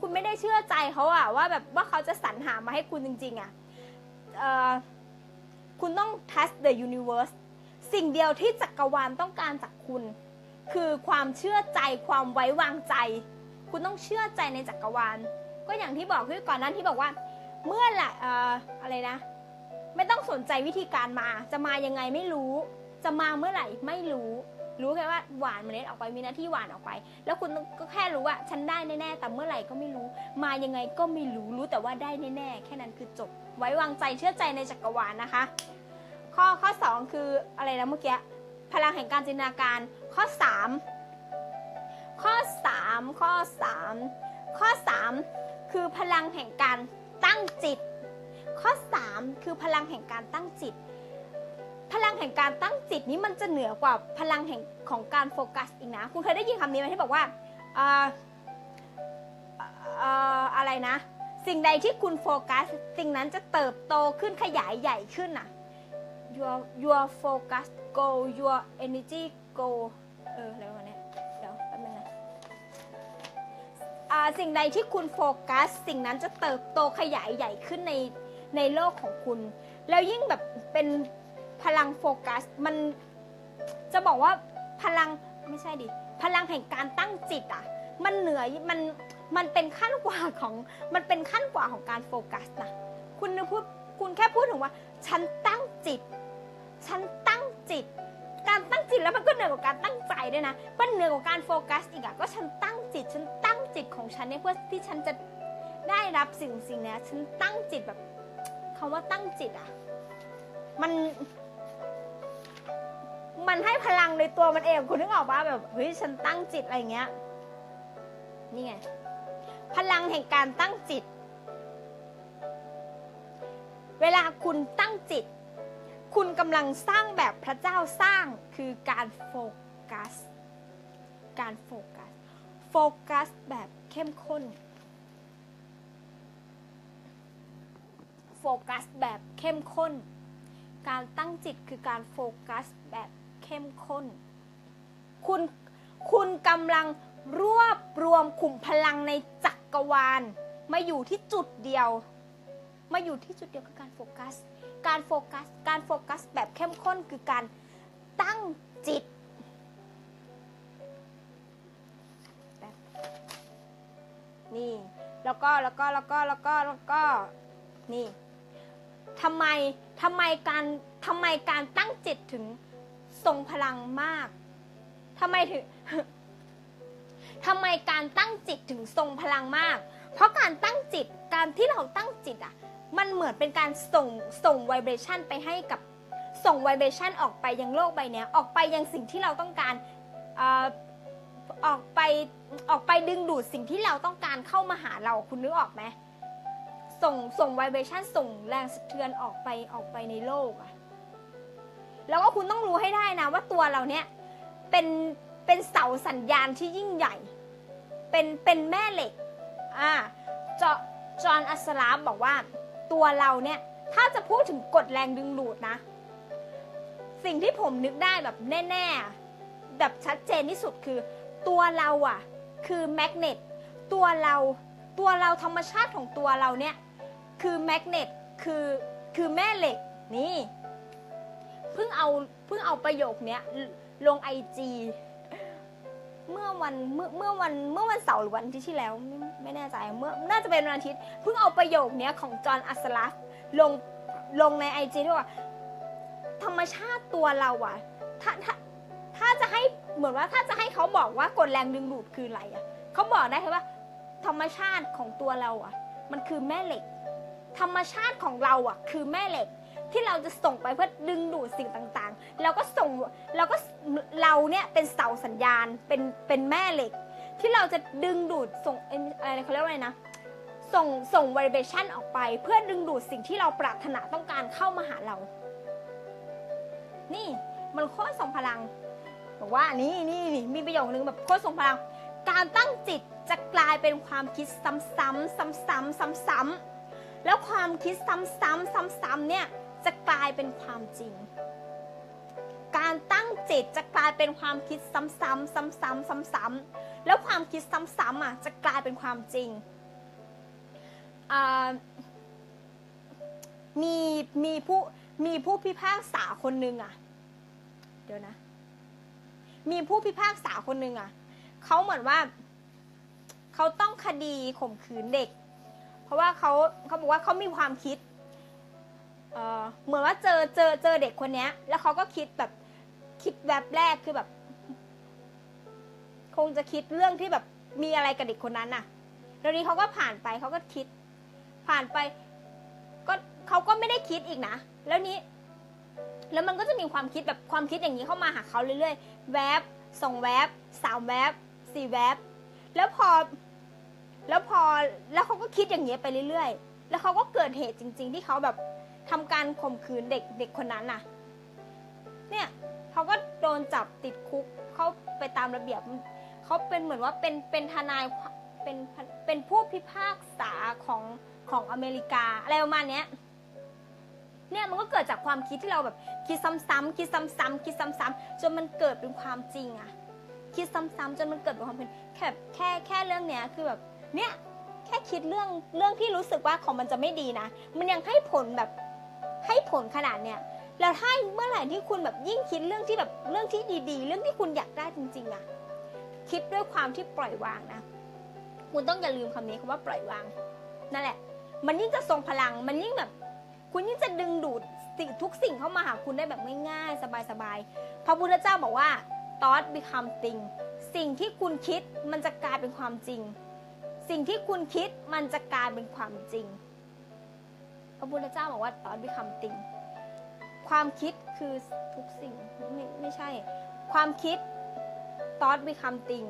คุณไม่ได้เชื่อใจเขาอะว่าแบบว่าเขาจะสรรหามาให้คุณจริงๆอะคุณต้อง trust the universe สิ่งเดียวที่จักรวาลต้องการจากคุณคือความเชื่อใจความไว้วางใจคุณต้องเชื่อใจในจักรวาลก็อย่างที่บอกคือก่อนนั้นที่บอกว่าเมื่อไหร่อะไรนะไม่ต้องสนใจวิธีการมาจะมายังไงไม่รู้จะมาเมื่อไหร่ไม่รู้แค่ว่าหวานเมล็ดออกไปมีหน้าที่หวานออกไปแล้วคุณก็แค่รู้ว่าฉันได้แน่ๆแต่เมื่อไหร่ก็ไม่รู้มายังไงก็ไม่รู้แต่ว่าได้แน่ๆแค่นั้นคือจบไว้วางใจเชื่อใจในจักรวาลนะคะข้อ2คืออะไรนะเมื่อกี้พลังแห่งการจินตนาการข้อ3คือพลังแห่งการตั้งจิตข้อ3คือพลังแห่งการตั้งจิตพลังแห่งการตั้งจิตนี้มันจะเหนือกว่าพลังแห่งของการโฟกัสอีกนะคุณเคยได้ยินคำนี้ไหมที่บอกว่าอะไรนะสิ่งใดที่คุณโฟกัสสิ่งนั้นจะเติบโตขึ้นขยายใหญ่ขึ้นน่ะ your focus go your energy go อะไรประมาณนี้เดี๋ยวแป๊บนึงนะสิ่งใดที่คุณโฟกัสสิ่งนั้นจะเติบโตขยายใหญ่ขึ้นในโลกของคุณแล้วยิ่งแบบเป็นพลังโฟกัสมันจะบอกว่าพลังไม่ใช่ดิพลังแห่งการตั้งจิตอ่ะมันเหนือมันเป็นขั้นกว่าของมันเป็นขั้นกว่าของการโฟกัสนะคุณแค่พูดถึงว่าฉันตั้งจิตฉันตั้งจิตการตั้งจิตแล้วมันก็เหนือกว่าการตั้งใจด้วยนะมันเหนือกว่าการโฟกัสอีกอ่ะก็ฉันตั้งจิตฉันตั้งจิตของฉันเนี่ยเพื่อที่ฉันจะได้รับสิ่งนี้ฉันตั้งจิตแบบคำว่าตั้งจิตอ่ะมันให้พลังในตัวมันเองคุณนึกออกป่ะแบบเฮ้ยฉันตั้งจิตอะไรเงี้ยนี่ไงพลังแห่งการตั้งจิตเวลาคุณตั้งจิตคุณกำลังสร้างแบบพระเจ้าสร้างคือการโฟกัสโฟกัสแบบเข้มข้น โฟกัสแบบเข้มข้นการตั้งจิตคือการโฟกัสแบบเข้มข้นคุณกำลังรวบรวมขุมพลังในจักรวาลมาอยู่ที่จุดเดียวคือการโฟกัสแบบเข้มข้นคือการตั้งจิตนี่แล้วก็นี่ทำไมการตั้งจิตถึงทรงพลังมากทำไมการตั้งจิตถึงทรงพลังมากเพราะการตั้งจิตการที่เราตั้งจิตอ่ะมันเหมือนเป็นการส่งไวเบรชั่นไปให้กับส่งไวเบรชั่นออกไปยังโลกใบเนี้ยออกไปยังสิ่งที่เราต้องการออกไปดึงดูดสิ่งที่เราต้องการเข้ามาหาเราคุณนึกออกไหมส่งไวเบรชั่นส่งแรงสะเทือนออกไปในโลกอ่ะแล้วก็คุณต้องรู้ให้ได้นะว่าตัวเราเนี้ยเป็นเสาสัญญาณที่ยิ่งใหญ่เป็นแม่เหล็กจอห์นอัสลาฟบอกว่าตัวเราเนี่ยถ้าจะพูดถึงกฎแรงดึงดูดนะสิ่งที่ผมนึกได้แบบแน่ๆแบบชัดเจนที่สุดคือตัวเราอ่ะคือแมกเนตตัวเราธรรมชาติของตัวเราเนี่ยคือแมกเนตคือแม่เหล็กนี่เพิ่งเอาประโยคเนี้ยลง IG เมื่อวันเสาร์หรือวันอาทิตย์ที่แล้วไม่แน่ใจน่าจะเป็นวันอาทิตย์เพิ่งเอาประโยคเนี้ยของจอห์นอัสลาฟลงใน IG ด้วยว่าธรรมชาติตัวเราอ่ะถ้าจะให้เหมือนว่าถ้าจะให้เขาบอกว่ากฎแรงดึงดูดคืออะไรอ่ะเขาบอกได้คือว่าธรรมชาติของตัวเราอ่ะมันคือแม่เหล็กธรรมชาติของเราอ่ะคือแม่เหล็กที่เราจะส่งไปเพื่อดึงดูดสิ่งต่างๆแล้วก็เราเนี่ยเป็นเสาสัญญาณเป็นแม่เหล็กที่เราจะดึงดูดส่งอะไรเขาเรียกว่าอะไรนะส่ง vibration ออกไปเพื่อดึงดูดสิ่งที่เราปรารถนาต้องการเข้ามาหาเรานี่มันโคตรส่งพลังบอกว่านี่มีประโยคนึงแบบโคตรส่งพลังการตั้งจิตจะกลายเป็นความคิดซ้ำๆแล้วความคิดซ้ำๆเนี่ยจะกลายเป็นความจริงการตั้งจิตจะกลายเป็นความคิดซ้ำๆแล้วความคิดซ้ำๆอ่ะจะกลายเป็นความจริงมีผู้พิพากษาคนนึงอ่ะเดี๋ยวนะมีผู้พิพากษาคนนึงอ่ะเขาเหมือนว่าเขาต้องคดีข่มขืนเด็กเพราะว่าเขาบอกว่าเขามีความคิดเหมือนว่าเจอเด็กคนนี้แล้วเขาก็คิดแบบแรกคือแบบคงจะคิดเรื่องที่แบบมีอะไรกับเด็กคนนั้นน่ะแล้วนี้เขาก็ผ่านไปเขาก็คิดผ่านไปก็เขาก็ไม่ได้คิดอีกนะแล้วนี้แล้วมันก็จะมีความคิดแบบความคิดอย่างนี้เข้ามาหาเขาเรื่อยๆแวบ2แวบ3แวบ4แวบแล้วเขาก็คิดอย่างนี้ไปเรื่อยๆแล้วเขาก็เกิดเหตุจริงๆที่เขาแบบทำการข่มขืนเด็กคนนั้นน่ะเนี่ยเขาก็โดนจับติดคุกเขาไปตามระเบียบเขาเป็นเหมือนว่าเป็นทนายเป็นผู้พิพากษาของอเมริกาอะไรประมาณเนี้ยเนี่ยมันก็เกิดจากความคิดที่เราแบบคิดซ้ำๆจนมันเกิดเป็นความจริงอะคิดซ้ำๆจนมันเกิดเป็นความจริงแค่เรื่องเนี้ยคือแบบเนี่ยแค่คิดเรื่องที่รู้สึกว่าของมันจะไม่ดีนะมันยังให้ผลแบบให้ผลขนาดเนี้ยแล้วถ้าเมื่อไหร่ที่คุณแบบยิ่งคิดเรื่องที่แบบเรื่องที่ดีๆเรื่องที่คุณอยากได้จริงๆอะคิดด้วยความที่ปล่อยวางนะคุณต้องอย่าลืมคำนี้คำว่าปล่อยวางนั่นแหละมันยิ่งจะทรงพลังมันยิ่งแบบคุณยิ่งจะดึงดูดทุกสิ่งเข้ามาหาคุณได้แบบง่ายๆสบายๆพระพุทธเจ้าบอกว่า thought become thing สิ่งที่คุณคิดมันจะกลายเป็นความจริงสิ่งที่คุณคิดมันจะกลายเป็นความจริงพระพุทธเจ้าบอกว่า thought become thing ความคิดคือทุกสิ่งไม่ใช่ความคิด thought become thing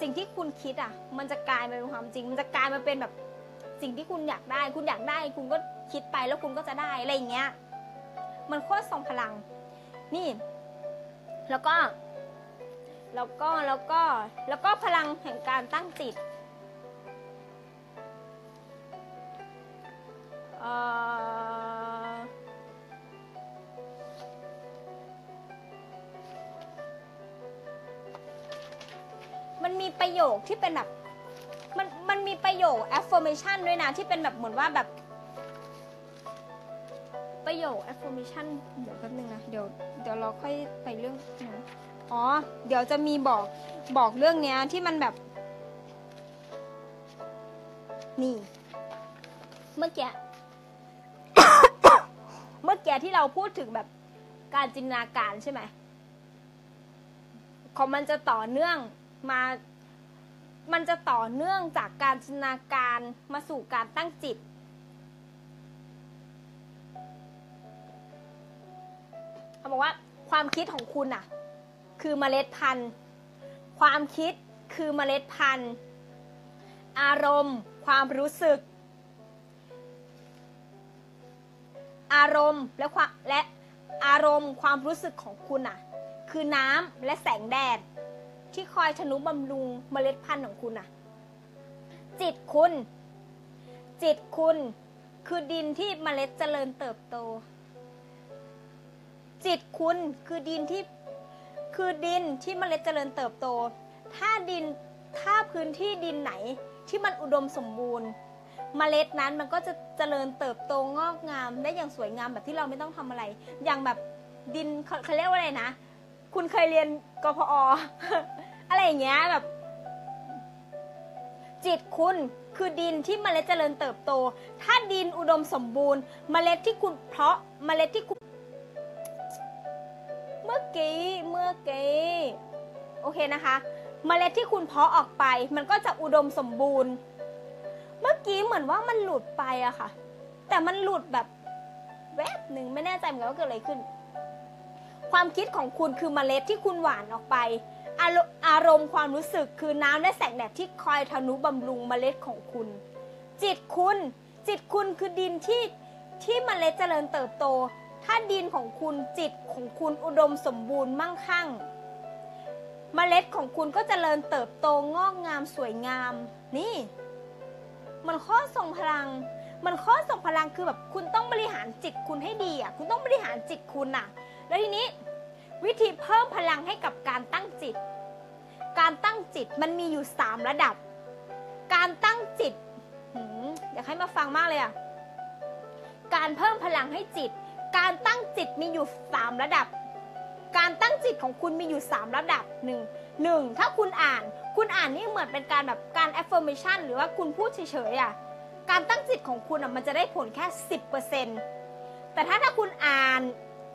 สิ่งที่คุณคิดอ่ะมันจะกลายเป็นความจริงมันจะกลายมาเป็นแบบสิ่งที่คุณอยากได้คุณก็คิดไปแล้วคุณก็จะได้อะไรอย่างเงี้ยมันโคตรส่งพลังนี่แล้วก็พลังแห่งการตั้งจิต มีประโยคที่เป็นแบบมันมีประโยค affirmation ด้วยนะที่เป็นแบบเหมือนว่าแบบประโยค affirmation เดี๋ยวแป๊บนึงนะเดี๋ยวเราค่อยไปเรื่องอ๋อเดี๋ยวจะมีบอกเรื่องเนี้ยที่มันแบบนี่เมื่อกี้ที่เราพูดถึงแบบการจินตนาการใช่ไหมของมันจะต่อเนื่องมามันจะต่อเนื่องจากการจินตนาการมาสู่การตั้งจิตเขาบอกว่าความคิดของคุณน่ะคือเมล็ดพันธุ์ความคิดคือเมล็ดพันธุ์อารมณ์ความรู้สึกอารมณ์และอารมณ์ความรู้สึกของคุณน่ะคือน้ำและแสงแดดที่คอยทนุบำรุงเมล็ดพันธุ์ของคุณน่ะจิตคุณคือดินที่เมล็ดเจริญเติบโตจิตคุณคือดินที่เมล็ดเจริญเติบโตถ้าพื้นที่ดินไหนที่มันอุดมสมบูรณ์เมล็ดนั้นมันก็จะเจริญเติบโตงอกงามได้อย่างสวยงามแบบที่เราไม่ต้องทำอะไรอย่างแบบดินเขาเรียกว่าอะไรนะคุณเคยเรียนกพอ อะไรอย่างเงี้ยแบบจิตคุณคือดินที่เมล็ดเจริญเติบโตถ้าดินอุดมสมบูรณ์เมล็ดที่คุณเมื่อกี้โอเคนะคะเมล็ดที่คุณเพาะออกไปมันก็จะอุดมสมบูรณ์เมื่อกี้เหมือนว่ามันหลุดไปอะค่ะแต่มันหลุดแบบแวบหนึ่งไม่แน่ใจเหมือนกันว่าเกิดอะไรขึ้นความคิดของคุณคือเมล็ดที่คุณหว่านออกไปอารมณ์ความรู้สึกคือน้ำและแสงแดดที่คอยทนุบำรุงเมล็ดของคุณจิตคุณคือดินที่เมล็ดเจริญเติบโตถ้าดินของคุณจิตของคุณอุดมสมบูรณ์มั่งคั่งเมล็ดของคุณก็เจริญเติบโตงอกงามสวยงามนี่มันข้อส่งพลังคือแบบคุณต้องบริหารจิตคุณให้ดีอ่ะคุณต้องบริหารจิตคุณอ่ะแล้วทีนี้วิธีเพิ่มพลังให้กับการตั้งจิตมันมีอยู่3ระดับการตั้งจิตอยากให้มาฟังมากเลยอ่ะการเพิ่มพลังให้จิตการตั้งจิตมีอยู่3ระดับการตั้งจิตของคุณมีอยู่3ระดับ1ถ้าคุณอ่านนี่เหมือนเป็นการแบบการ affirmation หรือว่าคุณพูดเฉยๆอ่ะการตั้งจิตของคุณอ่ะมันจะได้ผลแค่ 10% แต่ถ้าคุณอ่าน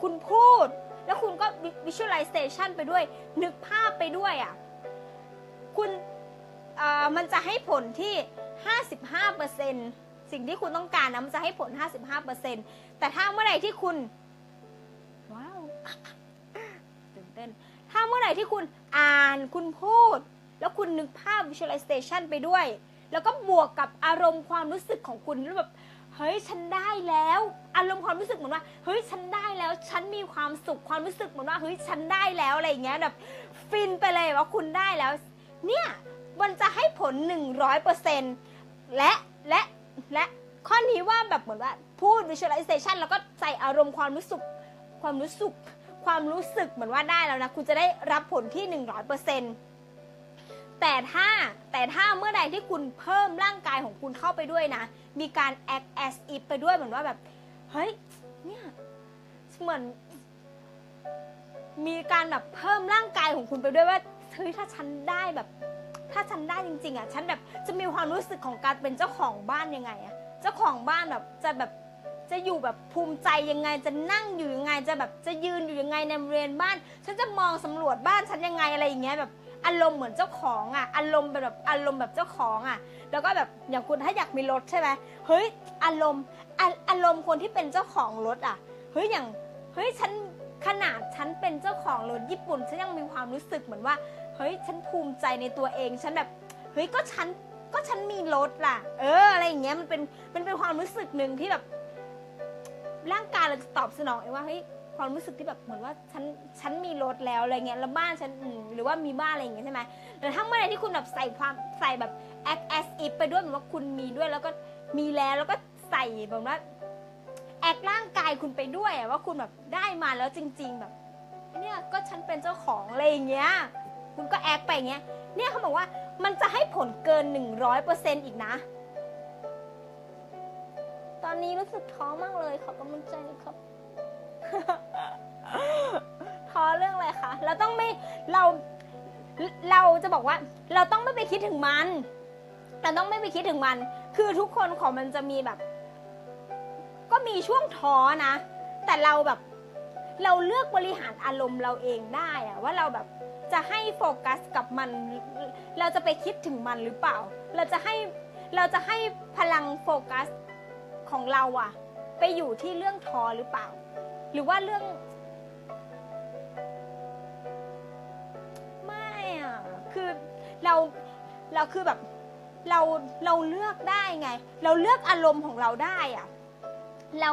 คุณพูดแล้วคุณก็ visualization ไปด้วยนึกภาพไปด้วยอ่ะคุณมันจะให้ผลที่ 55% สิ่งที่คุณต้องการนะมันจะให้ผล 55% แต่ถ้าเมื่อไหร่ที่คุณว้าวตื่นเต้นถ้าเมื่อไหร่ที่คุณอ่านคุณพูดแล้วคุณนึกภาพ visualization ไปด้วยแล้วก็บวกกับอารมณ์ความรู้สึกของคุณแล้วแบบเฮ้ยฉันได้แล้วอารมณ์ความรู้สึกเหมือนว่าเฮ้ยฉันได้แล้วฉันมีความสุขความรู้สึกเหมือนว่าเฮ้ยฉันได้แล้วอะไรอย่างเงี้ยแบบฟินไปเลยว่าคุณได้แล้วเนี่ยมันจะให้ผล 100% และข้อนี้ว่าแบบเหมือนว่าพูด visualization แล้วก็ใส่อารมณ์ความรู้สึกเหมือนว่าได้แล้วนะคุณจะได้รับผลที่ 100% แต่ถ้าเมื่อใดที่คุณเพิ่มร่างกายของคุณเข้าไปด้วยนะมีการ act as if ไปด้วยเหมือนว่าแบบเฮ้ยเนี่ยเหมือนมีการแบบเพิ่มร่างกายของคุณไปด้วยว่าเฮ้ยถ้าฉันได้แบบถ้าฉันได้จริงๆอ่ะฉันแบบจะมีความรู้สึกของการเป็นเจ้าของบ้านยังไงอ่ะเจ้าของบ้านแบบจะอยู่แบบภูมิใจยังไงจะนั่งอยู่ยังไงจะแบบจะยืนอยู่ยังไงในบริเวณบ้านฉันจะมองสำรวจบ้านฉันยังไงอะไรอย่างเงี้ยแบบอารมณ์เหมือนเจ้าของอ่ะอารมณ์แบบเจ้าของอ่ะแล้วก็แบบอย่างคุณถ้าอยากมีรถใช่ไหมเฮ้ยอารมณ์คนที่เป็นเจ้าของรถอ่ะเฮ้ยอย่างเฮ้ยฉันขนาดฉันเป็นเจ้าของรถญี่ปุ่นฉันยังมีความรู้สึกเหมือนว่าเฮ้ยฉันภูมิใจในตัวเองฉันแบบเฮ้ยก็ฉันมีรถล่ะอะไรอย่างเงี้ยมันเป็นความรู้สึกหนึ่งที่แบบร่างกายเราจะตอบสนองเองว่าเฮ้ยความรู้สึกที่แบบเหมือนว่าฉันมีรถแล้วอะไรเงี้ยแล้วบ้านฉันหรือว่ามีบ้านอะไรอย่างเงี้ยใช่ไหมแต่ถ้าเมื่อไหร่ที่คุณแบบใส่แบบ act as if ไปด้วยเหมือนว่าคุณมีด้วยแล้วก็มีแล้วก็ใส่แบบว่าแอคร่างกายคุณไปด้วยว่าคุณแบบได้มาแล้วจริงๆแบบเนี่ยก็ฉันเป็นเจ้าของอะไรอย่างเงี้ย คุณก็แอคไปอย่างเงี้ยเนี่ยเขาบอกว่ามันจะให้ผลเกิน 100% อีกนะตอนนี้รู้สึกท้อมากเลยขอกำลังใจนะครับ ท้อเรื่องอะไรคะเราต้องไม่เราจะบอกว่าเราต้องไม่ไปคิดถึงมันแต่ต้องไม่ไปคิดถึงมันคือทุกคนของมันจะมีแบบก็มีช่วงท้อนะแต่เราแบบเราเลือกบริหารอารมณ์เราเองได้อะว่าเราแบบจะให้โฟกัสกับมันเราจะไปคิดถึงมันหรือเปล่าเราจะให้พลังโฟกัสของเราอะไปอยู่ที่เรื่องท้อหรือเปล่าหรือว่าเรื่องไม่อะคือเราคือแบบเราเลือกได้ไงเราเลือกอารมณ์ของเราได้อะเ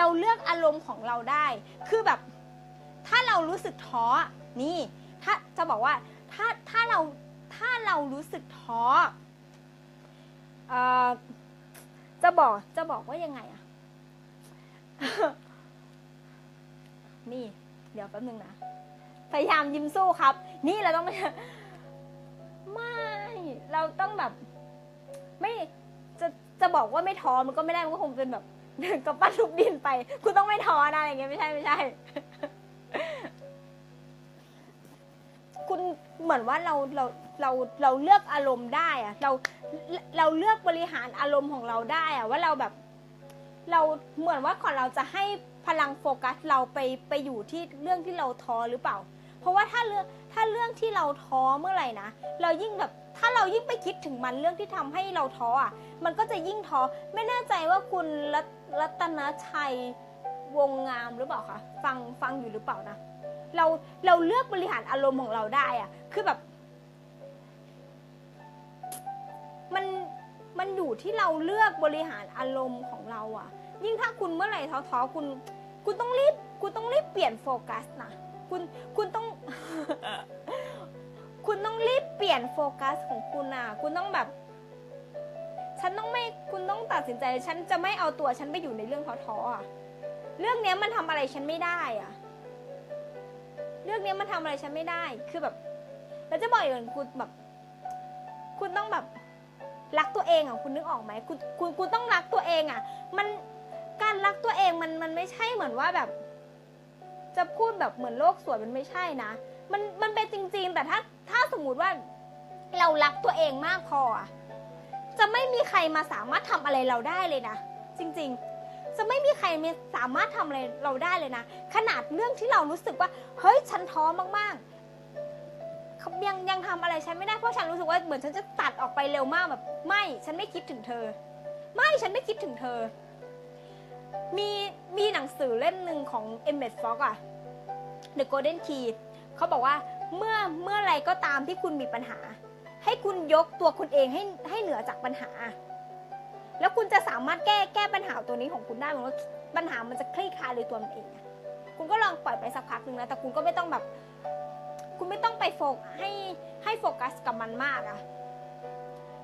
ราเลือกอารมณ์ของเราได้คือแบบถ้าเรารู้สึกท้อนี่ถ้าจะบอกว่าถ้าเรารู้สึกท้อจะบอกว่ายังไงอะ นี่เดี๋ยวแป๊บนึงนะพยายามยิ้มสู้ครับนี่เราต้องไม่เราต้องแบบไม่จะบอกว่าไม่ท้อมันก็ไม่ได้มันก็คงเป็นแบบกับปั้นทุบดินไปคุณต้องไม่ท้อนะอะไรเงี้ยไม่ใช่ คุณเหมือนว่าเราเลือกอารมณ์ได้อะเราเลือกบริหารอารมณ์ของเราได้อะว่าเราแบบเราเหมือนว่าก่อนเราจะให้พลังโฟกัสเราไปอยู่ที่เรื่องที่เราท้อหรือเปล่าเพราะว่าถ้าเรื่องที่เราท้อเมื่อไหร่นะเรายิ่งแบบถ้าเรายิ่งไปคิดถึงมันเรื่องที่ทำให้เราท้ออ่ะมันก็จะยิ่งท้อไม่แน่ใจว่าคุณรัตนชัยวงงามหรือเปล่าคะฟังอยู่หรือเปล่านะเราเลือกบริหารอารมณ์ของเราได้อ่ะคือแบบมันอยู่ที่เราเลือกบริหารอารมณ์ของเราอ่ะยิ่งถ้าคุณเมื่อไหร่ท้อคุณต้องรีบเปลี่ยนโฟกัสนะคุณต้องรีบเปลี่ยนโฟกัสของคุณนะคุณต้องแบบคุณต้องตัดสินใจฉันจะไม่เอาตัวฉันไปอยู่ในเรื่องท้อๆอ่ะเรื่องนี้มันทำอะไรฉันไม่ได้อ่ะเรื่องนี้มันทำอะไรฉันไม่ได้คือแบบแล้วจะบอกอย่างนึงคุณแบบคุณต้องแบบรักตัวเองอ่ะคุณนึกออกไหมคุณต้องรักตัวเองอ่ะมันการรักตัวเองมันไม่ใช่เหมือนว่าแบบจะพูดแบบเหมือนโลกสวยมันไม่ใช่นะมันเป็นจริงๆแต่ถ้าสมมุติว่าเรารักตัวเองมากพออ่ะจะไม่มีใครมาสามารถทำอะไรเราได้เลยนะจริงๆจะไม่มีใครมาสามารถทำอะไรเราได้เลยนะขนาดเรื่องที่เรารู้สึกว่าเฮ้ยฉันท้อมากๆยังทำอะไรฉันไม่ได้เพราะฉันรู้สึกว่าเหมือนฉันจะตัดออกไปเร็วมากแบบไม่ฉันไม่คิดถึงเธอไม่ฉันไม่คิดถึงเธอมีหนังสือเล่มหนึ่งของ Emmett Fox อ่ะ The Golden Key เขาบอกว่าเมื่อไรก็ตามที่คุณมีปัญหาให้คุณยกตัวคุณเองให้เหนือจากปัญหาแล้วคุณจะสามารถแก้ปัญหาตัวนี้ของคุณได้มันว่าปัญหามันจะคลี่คลายโดยตัวมันเองคุณก็ลองปล่อยไปสักพักหนึ่งนะแต่คุณก็ไม่ต้องแบบคุณไม่ต้องไปโฟกัสให้โฟกัสกับมันมากอ่ะ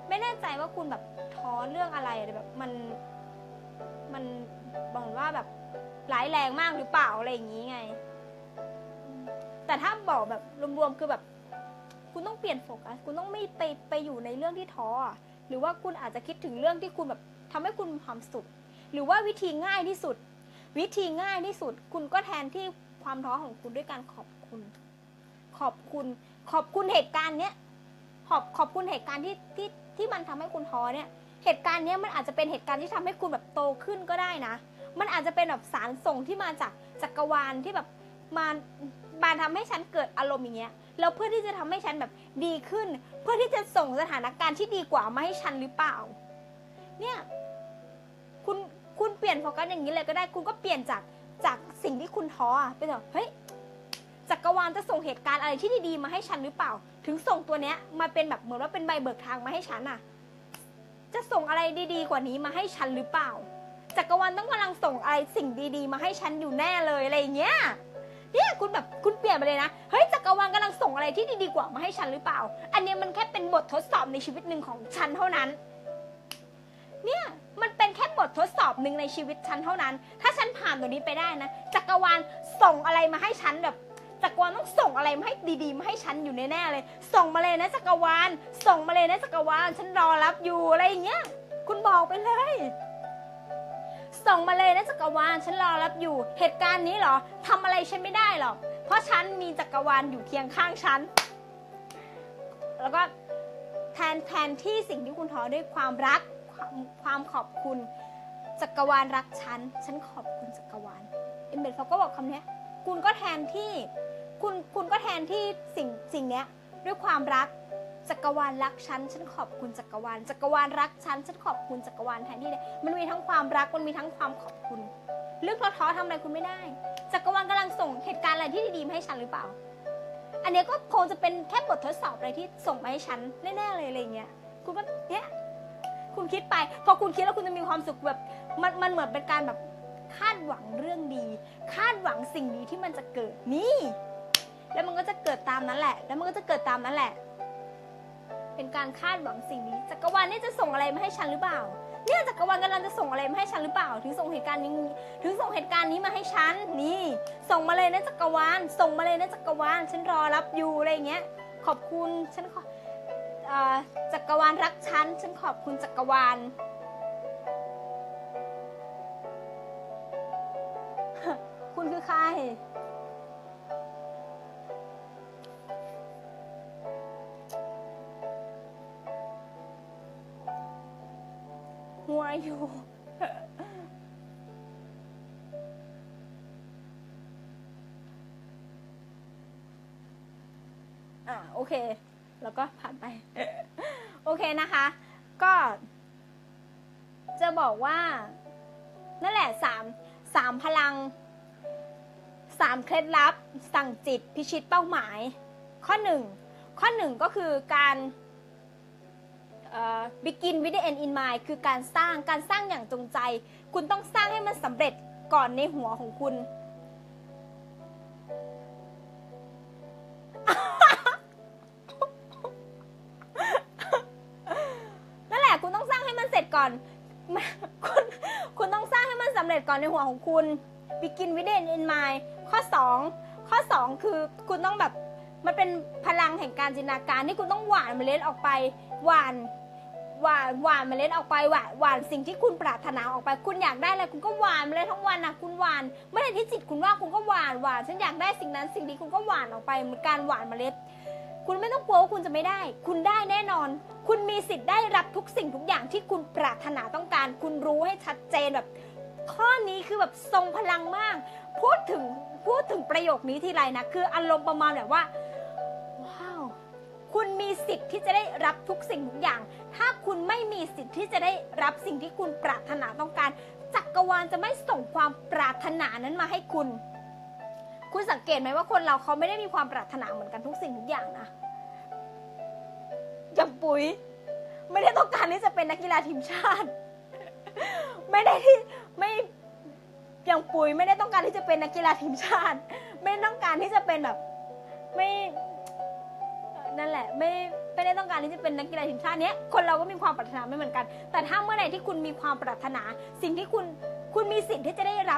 ไม่แน่ใจว่าคุณแบบท้อเรื่องอะไรแบบมันบอกว่าแบบร้ายแรงมากหรือเปล่าอะไรอย่างนี้ไงแต่ถ้าบอกแบบรวมๆคือแบบคุณต้องเปลี่ยนโฟกัสคุณต้องไม่ไปอยู่ในเรื่องที่ท้อหรือว่าคุณอาจจะคิดถึงเรื่องที่คุณแบบทำให้คุณมีความสุขหรือว่าวิธีง่ายที่สุดคุณก็แทนที่ความท้อของคุณด้วยการขอบคุณเหตุการณ์เนี้ยขอบคุณเหตุการณ์ที่มันทำให้คุณท้อเนี้ยเหตุการณ์นี้มันอาจจะเป็นเหตุการณ์ที่ทำให้คุณแบบโตขึ้นก็ได้นะมันอาจจะเป็นแบบสารส่งที่มาจากจักรวาลที่แบบมาทำให้ฉันเกิดอารมณ์อย่างเงี้ยแล้วเพื่อที่จะทำให้ฉันแบบดีขึ้นเพื่อที่จะส่งสถานการณ์ที่ดีกว่ามาให้ฉันหรือเปล่าเนี่ยคุณเปลี่ยนโฟกัสอย่างนี้เลยก็ได้คุณก็เปลี่ยนจากสิ่งที่คุณท้อไปแบบเฮ้ยจักรวาลจะส่งเหตุการณ์อะไรที่ดีๆมาให้ฉันหรือเปล่าถึงส่งตัวเนี้ยมาเป็นแบบเหมือนว่าเป็นใบเบิกทางมาให้ฉันอะจะส่งอะไรดีๆกว่านี้มาให้ฉันหรือเปล่าจักรวาลต้องกำลังส่งอะไรสิ่งดีๆมาให้ฉันอยู่แน่เลยอะไรอย่างเงี้ยเนี่ยคุณแบบคุณเปลี่ยนไปเลยนะเฮ้ยจักรวาลกำลังส่งอะไรที่ดีๆกว่ามาให้ฉันหรือเปล่าอันนี้มันแค่เป็นบททดสอบในชีวิตหนึ่งของฉันเท่านั้นเนี่ยมันเป็นแค่บททดสอบหนึ่งในชีวิตฉันเท่านั้นถ้าฉันผ่านตัวนี้ไปได้นะจักรวาลส่งอะไรมาให้ฉันแบบ จักรวาลต้องส่งอะไรมาให้ดีๆมาให้ฉันอยู่แน่ๆเลยส่งมาเลยนะจักรวาลส่งมาเลยนะจักรวาลฉันรอรับอยู่อะไรอย่างเงี้ยคุณบอกไปเลยส่งมาเลยนะจักรวาลฉันรอรับอยู่เหตุการณ์นี้หรอทำอะไรฉันไม่ได้หรอกเพราะฉันมีจักรวาลอยู่เคียงข้างฉันแล้วก็แทนที่สิ่งที่คุณท้อด้วยความรักความขอบคุณจักรวาลรักฉันฉันขอบคุณจักรวาลเอ็มเบดเขาก็บอกคำนี้คุณก็แทนที่คุณก็แทนที่สิ่งเนี้ยด้วยความรักจักรวาลรักฉันฉันขอบคุณจักรวาลจักรวาลรักฉันฉันขอบคุณจักรวาลแทนที่เนี่ยมันมีทั้งความรักมันมีทั้งความขอบคุณเรื่องท้อๆทำอะไรคุณไม่ได้จักรวาลกำลังส่งเหตุการณ์อะไรที่ดีๆให้ฉันหรือเปล่าอันนี้ก็คงจะเป็นแค่บททดสอบอะไรที่ส่งมาให้ฉันแน่ๆเลยอะไรเงี้ยคุณก็เนี่ยคุณคิดไปพอคุณคิดแล้วคุณจะมีความสุขแบบมันเหมือนเป็นการแบบคาดหวังเรื่องดีคาดหวังสิ่งดีที่มันจะเกิดนี่แล้วมันก็จะเกิดตามนั้นแหละแล้วมันก็จะเกิดตามนั้นแหละเป็นการคาดหวังสิ่งนี้จักรวาลนี่จะส่งอะไรมาให้ฉันหรือเปล่าเนี่ยจักรวาลกำลังจะส่งอะไรมาให้ฉันหรือเปล่าถึงส่งเหตุการณ์นี้มาให้ฉันนี่ส่งมาเลยนะจักรวาลส่งมาเลยนะจักรวาลฉันรอรับอยู่อะไรเงี้ยขอบคุณฉันขอจักรวาลรักฉันฉันขอบคุณจักรวาลคุณคือใครWho are you โอเคแล้วก็ผ่านไปโอเคนะคะก็จะบอกว่านั่นแหละสามพลัง3เคล็ดลับสั่งจิตพิชิตเป้าหมายข้อหนึ่งก็คือการbegin with the end in mind คือการสร้างอย่างจงใจคุณต้องสร้างให้มันสำเร็จก่อนในหัวของคุณ นั่นแหละคุณต้องสร้างให้มันเสร็จก่อน คุณต้องสร้างให้มันสำเร็จก่อนในหัวของคุณ begin with the end in mind ข้อ 2คือคุณต้องแบบมันเป็นพลังแห่งการจินตนาการที่คุณต้องหว่านเมล็ดออกไปหวานเมล็ดออกไปหวานสิ่งที่คุณปรารถนาออกไปคุณอยากได้อะไรคุณก็หวานเมล็ดทั้งวันนะคุณหวานเมื่อไหร่ที่จิตคุณว่าคุณก็หวานฉันอยากได้สิ่งนั้นสิ่งนี้คุณก็หวานออกไปเหมือนการหวานเมล็ดคุณไม่ต้องกลัวว่าคุณจะไม่ได้คุณได้แน่นอนคุณมีสิทธิ์ได้รับทุกสิ่งทุกอย่างที่คุณปรารถนาต้องการคุณรู้ให้ชัดเจนแบบข้อนี้คือแบบทรงพลังมากพูดถึงประโยคนี้ทีไรนะคืออารมณ์ประมาณแบบว่าว้าวคุณมีสิทธิ์ที่จะได้รับทุกสิ่งทุกอย่างถ้าคุณไม่มีสิทธิ์ที่จะได้รับสิ่งที่คุณปรารถนาต้องการจักรวาลจะไม่ส่งความปรารถนานั้นมาให้คุณสังเกตไหมว่าคนเราเขาไม่ได้มีความปรารถนาเหมือนกันทุกสิ่งทุกอย่างนะอย่างปุ๋ยไม่ได้ต้องการที่จะเป็นนักกีฬาทีมชาติอย่างปุ๋ยไม่ได้ต้องการที่จะเป็นนักกีฬาทีมชาติไม่ได้ต้องการที่จะเป็นแบบไม่นั่นแหละไม่ได้ต้องการที่จะเป็นนักกีฬาทีมชาติเนี้ยคนเราก็มีความปรารถนาไม่เหมือนกันแต่ถ้าเมื่อไหร่ที่คุณมีความปรารถนาสิ่งที่คุณมีสิทธิ์ที่จะได้รับ